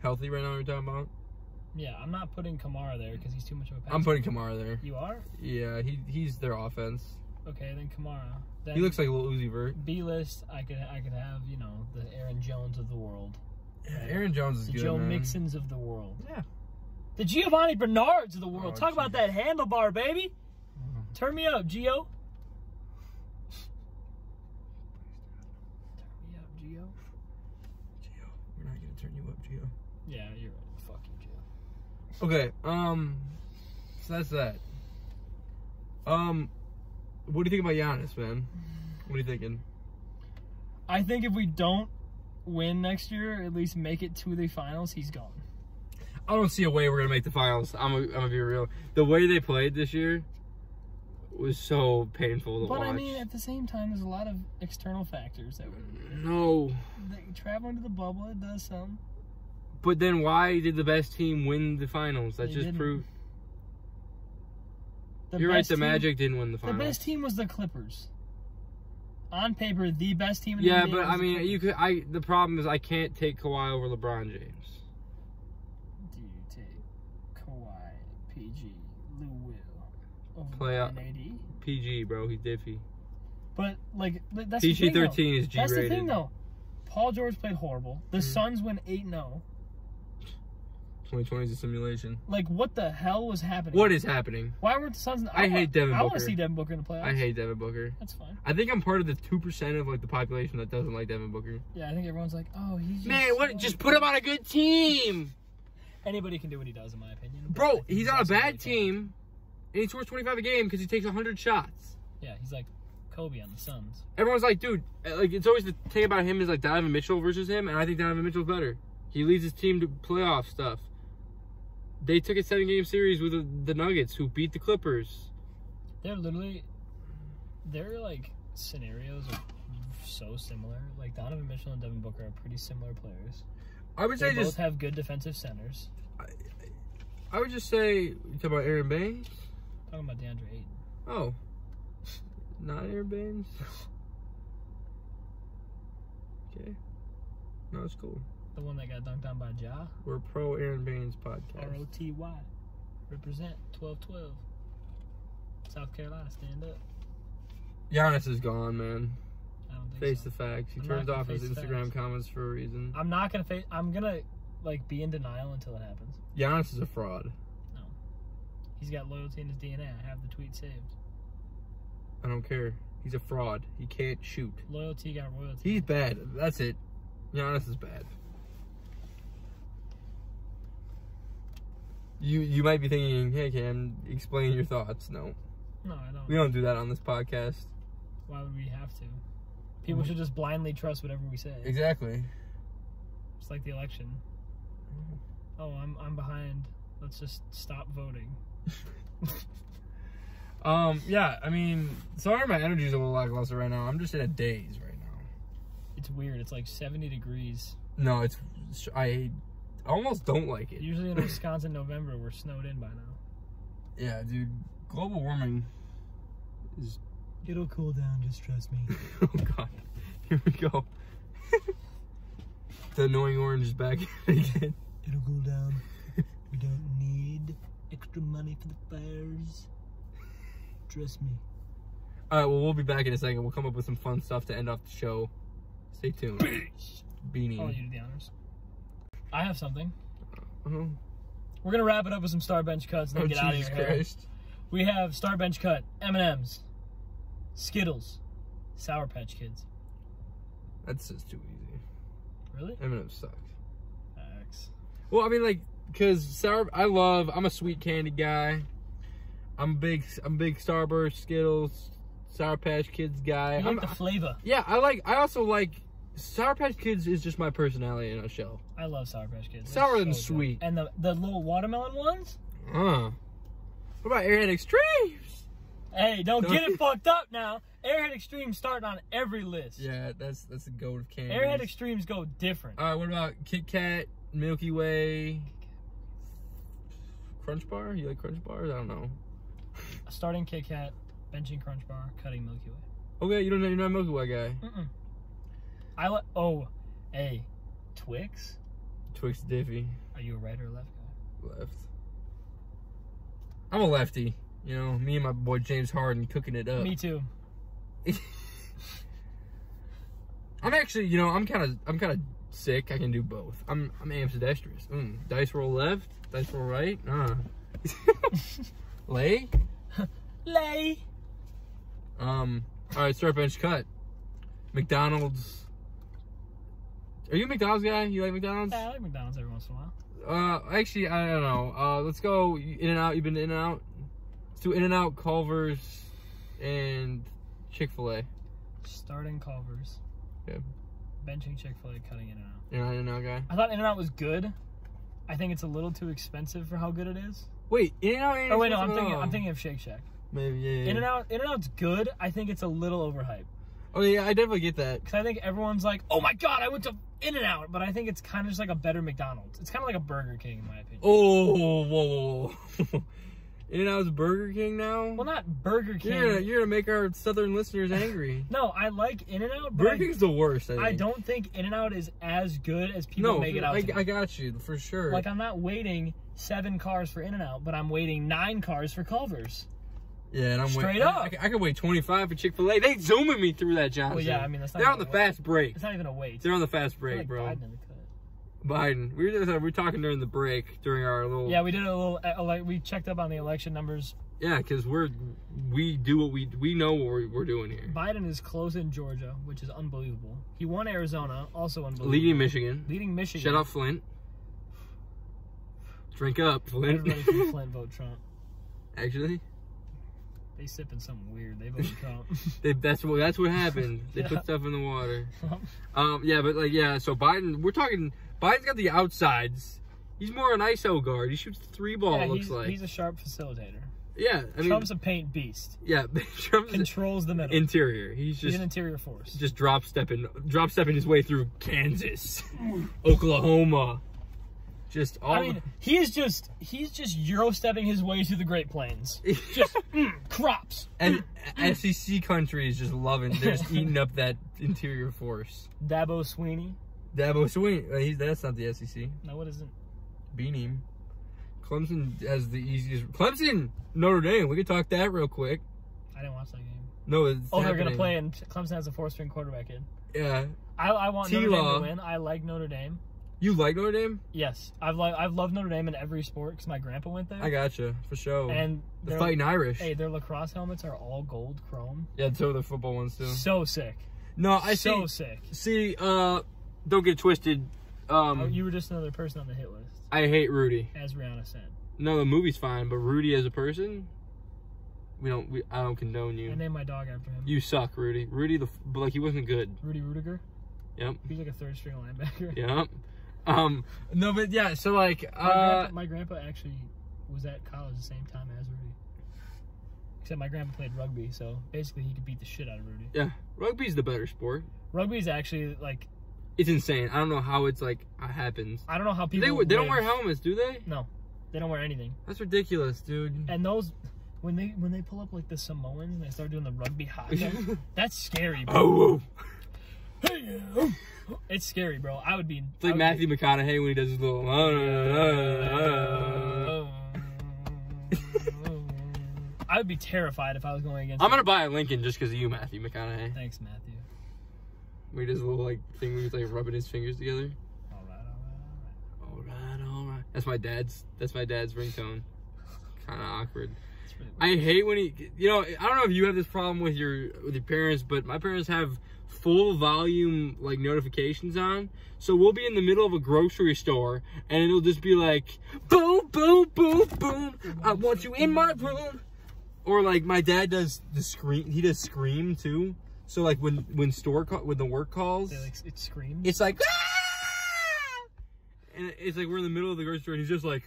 Healthy right now you're talking about? Yeah, I'm not putting Kamara there because he's too much of a pass. I'm putting Kamara there. You are? Yeah, he he's their offense. Okay, then Kamara. Then he looks like a little Uzi Vert. B list, I could I could have, you know, the Aaron Jones of the world. Right? Yeah, Aaron Jones is the good. The Joe man. Mixons of the world. Yeah. The Giovanni Bernards of the world. Oh, Talk geez. about that handlebar, baby. Mm-hmm. Turn me up, Gio. Turn me up, Gio. Gio, we're not going to turn you up, Gio. Yeah, you're right. Fuck you, Gio. Okay, um, so that's that. Um, what do you think about Giannis, man? What are you thinking? I think if we don't win next year, at least make it to the finals, he's gone. I don't see a way we're going to make the finals. I'm going to be real. The way they played this year was so painful to but watch. But, I mean, at the same time, there's a lot of external factors that would... No. That, traveling to the bubble, it does something. But then why did the best team win the finals? That they just didn't. proved... The You're right, the team, Magic didn't win the finals. The best team was the Clippers. On paper, the best team in the yeah, N B A. Yeah, but, I mean, you could. I the problem is I can't take Kawhi over LeBron James. Do you take Kawhi, P G, Lou Will over playoff A D? P G, bro. He's diffy. But, like, that's P G the thing, thirteen though. Is G-rated. That's the thing, though. Paul George played horrible. The mm. Suns went eight and oh. twenty twenty is a simulation. Like, what the hell was happening? What is happening? Why weren't the Suns... I, I hate want, Devin Booker. I want to see Devin Booker in the playoffs. I hate Devin Booker. That's fine. I think I'm part of the two percent of, like, the population that doesn't like Devin Booker. Yeah, I think everyone's like, oh, he's just... Man, what, just put him on a good team! Anybody can do what he does, in my opinion. Bro, he's, he's on a bad team, and he scores twenty-five a game because he takes one hundred shots. Yeah, he's like Kobe on the Suns. Everyone's like, dude, like, it's always the thing about him is, like, Donovan Mitchell versus him, and I think Donovan Mitchell's better. He leads his team to playoff stuff. They took a seven-game series with the, the Nuggets, who beat the Clippers. They're literally... Their, like, scenarios are so similar. Like, Donovan Mitchell and Devin Booker are pretty similar players. I would they say both just, have good defensive centers. I, I would just say... You talking about Aaron Baines? I'm talking about DeAndre Ayton. Oh. Not Aaron Baines? Okay. No, it's cool. The one that got dunked on by Ja. We're pro Aaron Baines podcast. R O T Y. Represent twelve twelve. South Carolina, stand up. Giannis is gone, man. I don't think face so. the facts. He I'm turns off his Instagram facts. comments for a reason. I'm not gonna face. I'm gonna like be in denial until it happens. Giannis is a fraud. No, he's got loyalty in his D N A. I have the tweet saved. I don't care. He's a fraud. He can't shoot. Loyalty got royalty. He's bad. That's it. Giannis is bad. You you might be thinking, hey, Cam, explain your thoughts. No. No, I don't. We don't do that on this podcast. Why would we have to? People should just blindly trust whatever we say. Exactly. It's like the election. Oh, I'm I'm behind. Let's just stop voting. um. Yeah, I mean, sorry my energy's a little lackluster right now. I'm just in a daze right now. It's weird. It's like seventy degrees. No, it's... I... I almost don't like it. Usually in Wisconsin, November, we're snowed in by now. Yeah, dude. Global warming is... It'll cool down, just trust me. Oh, God. Here we go. The annoying orange is back again. It'll cool down. We don't need extra money for the fires. Trust me. All right, well, we'll be back in a second. We'll come up with some fun stuff to end off the show. Stay tuned. Bitch. Beanie. I'll do the honors. I have something. Uh-huh. We're gonna wrap it up with some star bench cuts and then oh, get Jesus out of here. Jesus Christ! Hair. We have star bench cut M and M's, Skittles, Sour Patch Kids. That's just too easy. Really? M and M's suck. Facts. Well, I mean, like, cause sour. I love. I'm a sweet candy guy. I'm big. I'm big Starburst, Skittles, Sour Patch Kids guy. You like I'm, the flavor. I, yeah, I like. I also like. Sour Patch Kids is just my personality in a shell. I love Sour Patch Kids. Sour and so sweet. Good. And the, the little watermelon ones? Uh. What about Airhead Extremes? Hey, don't, don't get it fucked up now. Airhead Extremes start on every list. Yeah, that's that's a goat of candy. Airhead Extremes go different. All right, what about Kit Kat, Milky Way, Crunch Bar? You like Crunch Bars? I don't know. Starting Kit Kat, benching Crunch Bar, cutting Milky Way. Okay, you don't know you're not a Milky Way guy. Mm-mm. I like, oh, hey, Twix? Twix Diffy. Are you a right or a left guy? Left. I'm a lefty. You know, me and my boy James Harden cooking it up. Me too. I'm actually, you know, I'm kind of I'm kind of sick. I can do both. I'm I'm ambidextrous. Mm. Dice roll left, dice roll right. Uh. Lay? Lay. Um, all right, start bench cut. McDonald's. Are you a McDonald's guy? You like McDonald's? Yeah, I like McDonald's every once in a while. Uh, actually, I don't know. Uh, let's go In-N-Out. You've been to In-N-Out? Let's do In-N-Out, Culver's, and Chick-fil-A. Starting Culver's. Yeah. benching Chick-fil-A, cutting In-N-Out. You're not an In-N-Out guy? I thought In-N-Out was good. I think it's a little too expensive for how good it is. Wait, In-N-Out ain't expensive. Oh wait, no, I'm thinking I'm thinking of Shake Shack. Maybe, yeah, yeah. In-N-Out, In-N-Out's good. I think it's a little overhyped. Oh yeah, I definitely get that. Because I think everyone's like, oh my god, I went to In-N-Out, but I think it's kind of just like a better McDonald's. It's kind of like a Burger King in my opinion. Oh, whoa, whoa, whoa. In-N-Out's Burger King now? Well, not Burger King. You're gonna, you're gonna make our southern listeners angry. No, I like In-N-Out, but Burger King's the worst, I think. I don't think In-N-Out is as good as people no, make it out I, to be. I got you, for sure. Like, I'm not waiting seven cars for In-N-Out, but I'm waiting nine cars for Culver's. Yeah, and I'm Straight waiting. Straight up. I, I could wait twenty-five for Chick-fil-A. They zooming me through that, Johnson. Well, yeah, I mean, that's not They're on the wait. fast break. It's not even a wait. They're on the fast break, like bro. Biden Biden. We were, we were talking during the break, during our little... Yeah, we did a little... We checked up on the election numbers. Yeah, because we're... We do what we... We know what we're, we're doing here. Biden is closing Georgia, which is unbelievable. He won Arizona, also unbelievable. Leading Michigan. Leading Michigan. Shut up, Flint. Drink up, Flint. Everybody from Flint vote Trump. Actually? They sipping something weird. They voted Trump. they, that's what that's what happened. They yeah. put stuff in the water. um, yeah, but like yeah. So Biden, we're talking. Biden's got the outsides. He's more an I S O guard. He shoots three ball. Yeah, looks he's, like he's a sharp facilitator. Yeah, I mean, Trump's a paint beast. Yeah, Trump's controls the middle interior. He's just he's an interior force. Just drop stepping, drop stepping his way through Kansas, Oklahoma. Just all I mean, he is just he's just Euro-stepping his way to the Great Plains. Just mm, crops. And mm. S E C country is just loving, they're just eating up that interior force. Dabo Sweeney. Dabo Sweeney. He's, that's not the S E C. No, it isn't. Bean him. Clemson has the easiest. Clemson, Notre Dame. We could talk that real quick. I didn't watch that game. No, it's oh, happening. They're gonna play, and Clemson has a four-string quarterback in. Yeah. I, I want T-Law. Notre Dame to win. I like Notre Dame. You like Notre Dame? Yes, I've like I've loved Notre Dame in every sport because my grandpa went there. I gotcha for sure. And the Fighting Irish. Hey, their lacrosse helmets are all gold chrome. Yeah, so the football ones too. So sick. No, I so see, sick. See, uh, don't get twisted. Um, oh, you were just another person on the hit list. I hate Rudy. As Rihanna said. No, the movie's fine, but Rudy as a person, we don't. We I don't condone you. I named my dog after him. You suck, Rudy. Rudy the like he wasn't good. Rudy Rudiger. Yep. He's like a third string linebacker. Yep. Um, no, but yeah, so like, uh, my grandpa, my grandpa actually was at college the same time as Rudy, except my grandpa played rugby. So basically he could beat the shit out of Rudy. Yeah. Rugby's the better sport. Rugby's actually like, it's insane. I don't know how it's like, it happens. I don't know how people, do they, they don't wear helmets, do they? No, they don't wear anything. That's ridiculous, dude. And those, when they, when they pull up like the Samoans and they start doing the rugby hop, that's scary, bro. Oh, oh. It's scary, bro. I would be. It's like Matthew be, McConaughey when he does his little. Uh, uh, uh, uh, I would be terrified if I was going against. I'm him. Gonna buy a Lincoln just because of you, Matthew McConaughey. Thanks, Matthew. We just little like thing where he's like rubbing his fingers together. All right, all right, all right, all right, all right. That's my dad's. That's my dad's ringtone. Kind of awkward. I hate when he. You know, I don't know if you have this problem with your with your parents, but my parents have full volume like notifications on, so we'll be in the middle of a grocery store and it'll just be like boom boom boom boom, I want you in my room. Or like my dad does the scream, he does scream too, so like when when store call, when the work calls like, it screams, it's like ah! And it's like we're in the middle of the grocery store and he's just like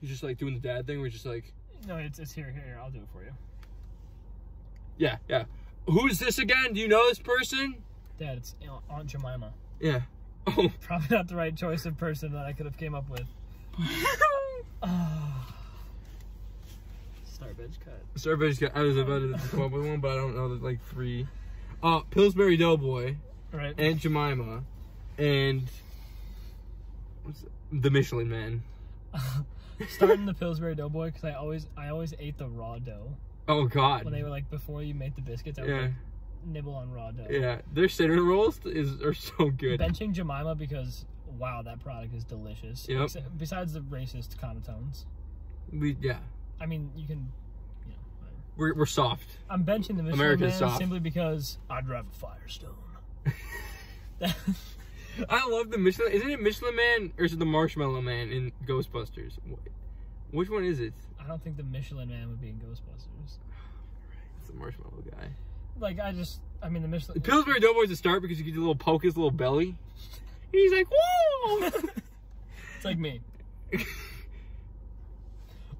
he's just like doing the dad thing, we're just like no, it's, it's here, here here I'll do it for you. Yeah, yeah. Who's this again? Do you know this person? Dad, it's Aunt Jemima. Yeah. Oh. Probably not the right choice of person that I could have came up with. Oh. Star Bench Cut. Star Bench Cut. I was about to come up with one, but I don't know. There's like three. Uh, Pillsbury Doughboy. Right. Aunt Jemima. And what's it? The Michelin Man. Starting the Pillsbury Doughboy because I always, I always ate the raw dough. Oh god! When they were like, before you make the biscuits, I would yeah. like, nibble on raw dough. Yeah, their cinnamon rolls is are so good. Benching Jemima because wow, that product is delicious. Yep. Except, besides the racist connotations. We yeah. I mean, you can, you know. Whatever. We're we're soft. I'm benching the Michelin Man soft. Simply because I drive a Firestone. I love the Michelin. Isn't it Michelin Man or is it the Marshmallow Man in Ghostbusters? Which one is it? I don't think the Michelin Man would be in Ghostbusters. You're right. It's the marshmallow guy. like, I just, I mean, the Michelin. Pillsbury Doughboy's a start because you get a little poke his little belly. He's like, whoa! It's like me.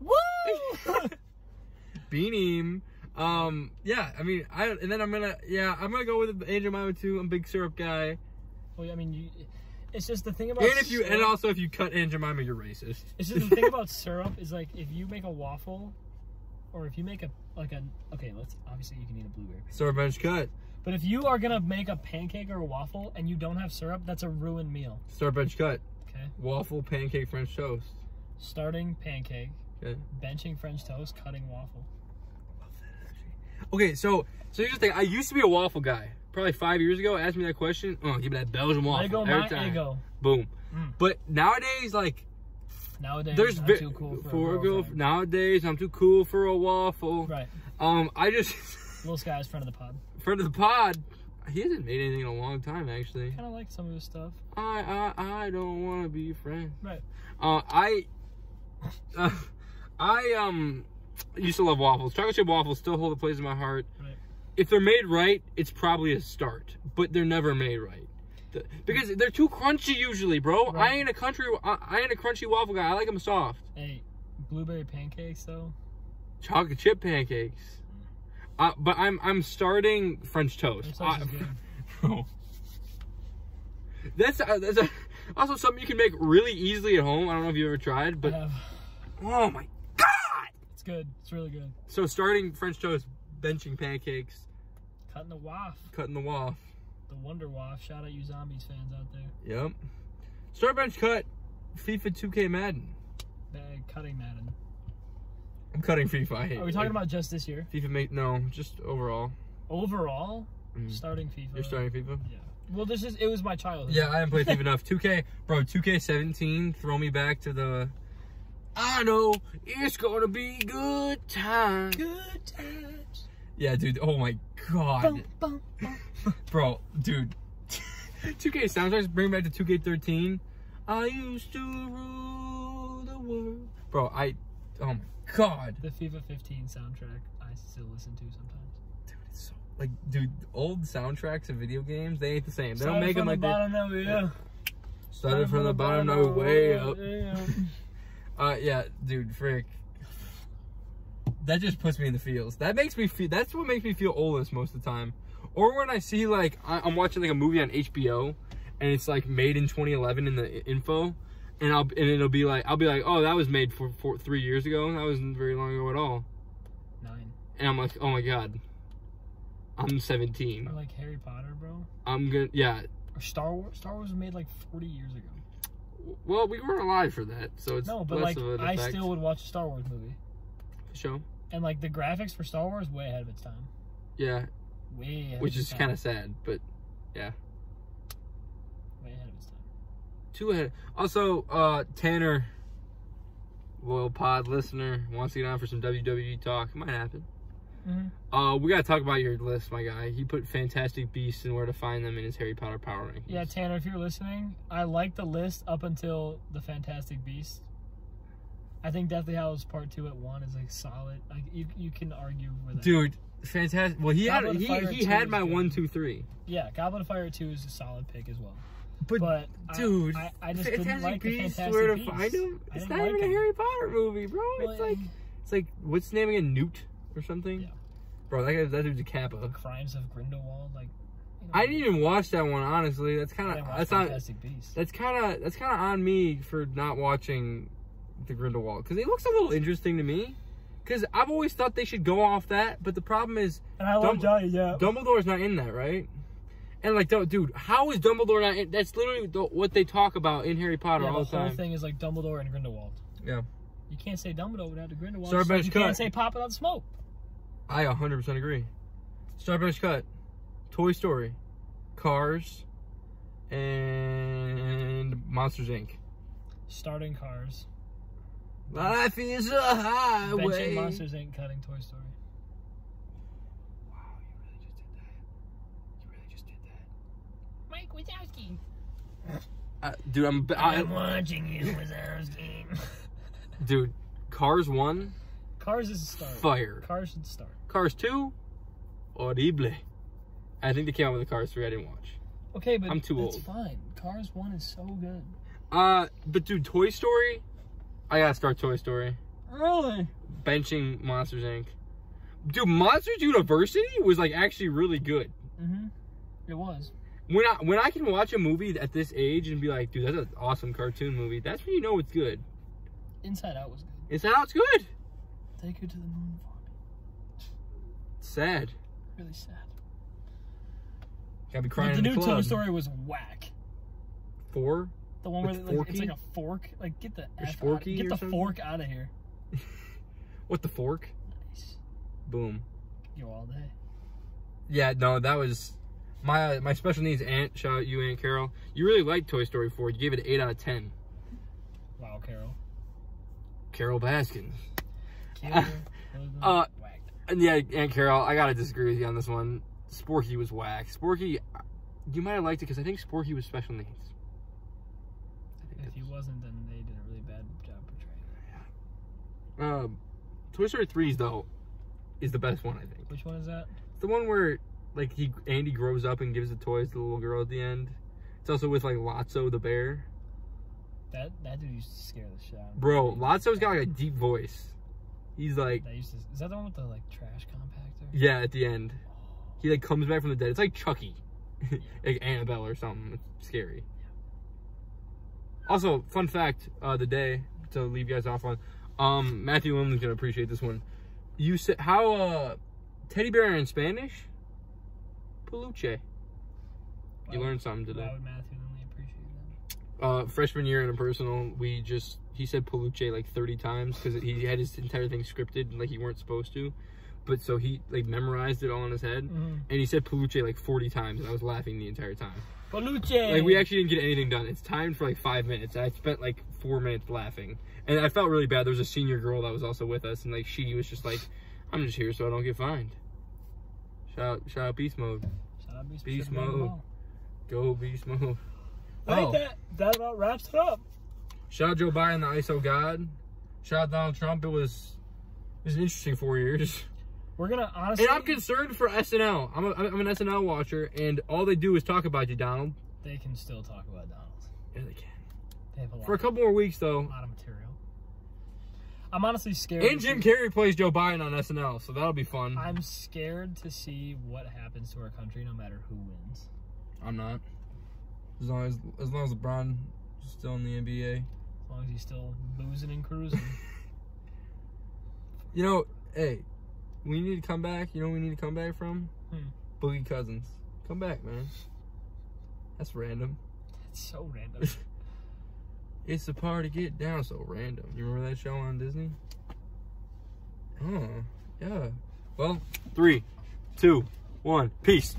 Woo! Bean him. Um, yeah, I mean, I and then I'm gonna, yeah, I'm gonna go with Angel Mama too. I'm a big syrup guy. Well, yeah, I mean, you, it's just the thing about. And if you, syrup, and also if you cut Aunt Jemima, you're racist. It's just the thing about syrup is like if you make a waffle, or if you make a like a okay, let's obviously you can eat a blueberry. Syrup bench cut. But if you are gonna make a pancake or a waffle and you don't have syrup, that's a ruined meal. Syrup bench cut. Okay. Waffle, pancake, French toast. Starting pancake. Okay. Benching French toast, cutting waffle. Okay, so so here's the thing. I used to be a waffle guy. Probably five years ago, asked me that question. Oh, give me that Belgian waffle Lego, every my time. Ego. Boom. Mm. But nowadays, like nowadays, there's I'm too cool for, for a go, nowadays I'm too cool for a waffle. Right. Um, I just Little Sky's friend of the pod. Friend of the pod. He hasn't made anything in a long time, actually. I kind of like some of his stuff. I I I don't want to be friends. Right. Uh, I uh, I um. used to love waffles. Chocolate chip waffles still hold a place in my heart. Right. If they're made right, it's probably a start, but they're never made right the, because they're too crunchy usually, bro. Right. I ain't a country. I, I ain't a crunchy waffle guy. I like them soft. Hey, blueberry pancakes though. Chocolate chip pancakes. Mm. Uh, but I'm I'm starting French toast. French toast I, is good. Bro, that's uh, that's uh, also something you can make really easily at home. I don't know if you ever tried, but I have. Oh my. Good. It's really good. So starting French toast, benching pancakes, cutting the waff, cutting the waff, the Wonder Waff. Shout out you zombies fans out there. Yep. Start bench cut, FIFA two K Madden. Bag cutting Madden. I'm cutting FIFA. I hate. Are we talking like, about just this year? FIFA mate, no, just overall. Overall, mm. starting FIFA. You're starting FIFA. Yeah. Well, this is it was my childhood. Yeah, I haven't played FIFA enough. two K, bro. two K seventeen. Throw me back to the. I know it's gonna be good times. Good times. Yeah, dude. Oh my god. Bum, bum, bum. Bro, dude. two K soundtracks bring back to two K thirteen. I used to rule the world. Bro, I. Oh my god. The FIFA fifteen soundtrack I still listen to sometimes. Dude, it's so like, dude, old soundtracks of video games they ain't the same. They don't make them like that. Started, yeah. Started from the bottom, now we way up. Yeah. Uh, yeah, dude, frick. That just puts me in the feels. That makes me feel, that's what makes me feel oldest most of the time. Or when I see, like, I, I'm watching, like, a movie on H B O, and it's, like, made in twenty eleven in the info, and I'll, and it'll be like, I'll be like, oh, that was made for, for three years ago. That wasn't very long ago at all. Nine. And I'm like, oh my god. I'm seventeen. Or like Harry Potter, bro. I'm gonna, yeah. Or Star Wars. Star Wars was made, like, forty years ago. Well, we weren't alive for that, so it's no, but less like of an effect. I still would watch a Star Wars movie. Sure. And like the graphics for Star Wars, way ahead of its time. Yeah. Way ahead. Which of its is kind of sad, but yeah. Way ahead of its time. Too ahead. Also, uh, Tanner, loyal pod listener, wants to get on for some W W E talk. It might happen. Mm-hmm. Uh, we gotta talk about your list, my guy. He put Fantastic Beasts and Where to Find Them in his Harry Potter power rankings. Yeah, Tanner, if you're listening, I like the list up until the Fantastic Beasts. I think Deathly Hallows Part Two at one is like solid. Like you, you can argue with that. Dude, fantastic. Well, he Goblet had he Fire he had my good. one, two, three. Yeah, Goblet of Fire Two is a solid pick as well. But, but dude, I, I, I just Fantastic didn't like Beasts, the Fantastic Where to Beasts. Find Them. It's not like even him. a Harry Potter movie, bro. Well, it's like it's like what's naming a Newt? Or something, yeah. Bro. That guy, that dude's a Kappa. The Crimes of Grindelwald, like. You know, I didn't even watch that one, honestly. That's kind of that's Fantastic not. Beast. That's kind of that's kind of on me for not watching the Grindelwald because it looks a little interesting to me. Because I've always thought they should go off that, but the problem is, and I love Johnny, yeah. Dumbledore's not in that, right? And like, dude, how is Dumbledore not in? That's literally the, what they talk about in Harry Potter yeah, all the time. The whole thing is like Dumbledore and Grindelwald. Yeah. You can't say Dumbledore without the Grindelwald. Star bench you cut. Can't say Pop without smoke. I one hundred percent agree. Star Bench Cut, Toy Story, Cars, and Monsters, Incorporated. Starting Cars. Life is a highway. Benching Monsters, Incorporated, cutting Toy Story. Wow, you really just did that. You really just did that. Mike Wazowski. Uh, dude, I'm... I, I'm watching you, Wazowski. Dude, Cars one... Cars is a start. Fire. Cars should start. Cars two, horrible. I think they came out with the Cars three. I didn't watch. Okay, but I'm too old. It's fine. Cars one is so good. Uh, but dude, Toy Story, I gotta start Toy Story. Really? Benching Monsters Incorporated. Dude, Monsters University was like actually really good. Mhm. It was. When I when I can watch a movie at this age and be like, dude, that's an awesome cartoon movie. That's when you know it's good. Inside Out was good. Inside Out's good. Take her to the moon for me. Sad. Really sad. Gotta be crying. But the in the new Toy Story was whack. Four. The one with where like, it's like a fork. Like get the F out of, get the something? fork out of here. What the fork? Nice. Boom. You all day. Yeah, no, that was my my special needs aunt. Shout out you, Aunt Carol. You really liked Toy Story four. You gave it an eight out of ten. Wow, Carol. Carol Baskins. Carol uh, and yeah, Aunt Carol, I gotta disagree with you on this one. Sporky was whack. Sporky, you might have liked it because I think Sporky was special needs. If he wasn't, then they did a really bad job portraying him. Yeah. Um, Toy Story three, though, is the best one, I think. Which one is that? It's the one where, like, he Andy grows up and gives the toys to the little girl at the end. It's also with, like, Lotso the bear. That that dude used to scare the shit out of me. Bro, Lotso's got, like, a deep voice. He's, like... That used to, is that the one with the, like, trash compactor? Yeah, at the end. Oh. He, like, comes back from the dead. It's like Chucky. Yeah. Like Annabelle or something. It's scary. Also, fun fact uh, the day to leave you guys off on. Um, Matthew Limlin's gonna appreciate this one. You said how uh, teddy bear in Spanish? Peluche. Why you would, learned something today. Why would Matthew Limlin appreciate that? Uh, freshman year in impersonal, we just he said peluche like thirty times because he had his entire thing scripted and like he weren't supposed to, but so he like memorized it all in his head mm. and he said peluche like forty times and I was laughing the entire time. Peluche. Like we actually didn't get anything done. It's timed for like five minutes. I spent like four minutes laughing, and I felt really bad. There was a senior girl that was also with us, and like she was just like, "I'm just here so I don't get fined." Shout out, shout out, beast mode. Shout out, beast, beast mode. Go beast mode. I think oh. that that about wraps it up. Shout out Joe Biden, the I S O God. Shout out Donald Trump. It was it was an interesting four years. We're gonna honestly. And I'm concerned for S N L. I'm, a, I'm an S N L watcher, and all they do is talk about you, Donald. They can still talk about Donald. Yeah, they can. They have a lot. For a couple more weeks, though. A lot of material. I'm honestly scared. And Jim Carrey plays Joe Biden on S N L, so that'll be fun. I'm scared to see what happens to our country, no matter who wins. I'm not. As long as as long as LeBron is still in the N B A. As long as he's still boozing and cruising. You know, hey. We need to come back. You know we need to come back from? Hmm. Boogie Cousins. Come back, man. That's random. That's so random. It's the party get down so random. You remember that show on Disney? Oh, yeah. Well, three, two, one. Peace.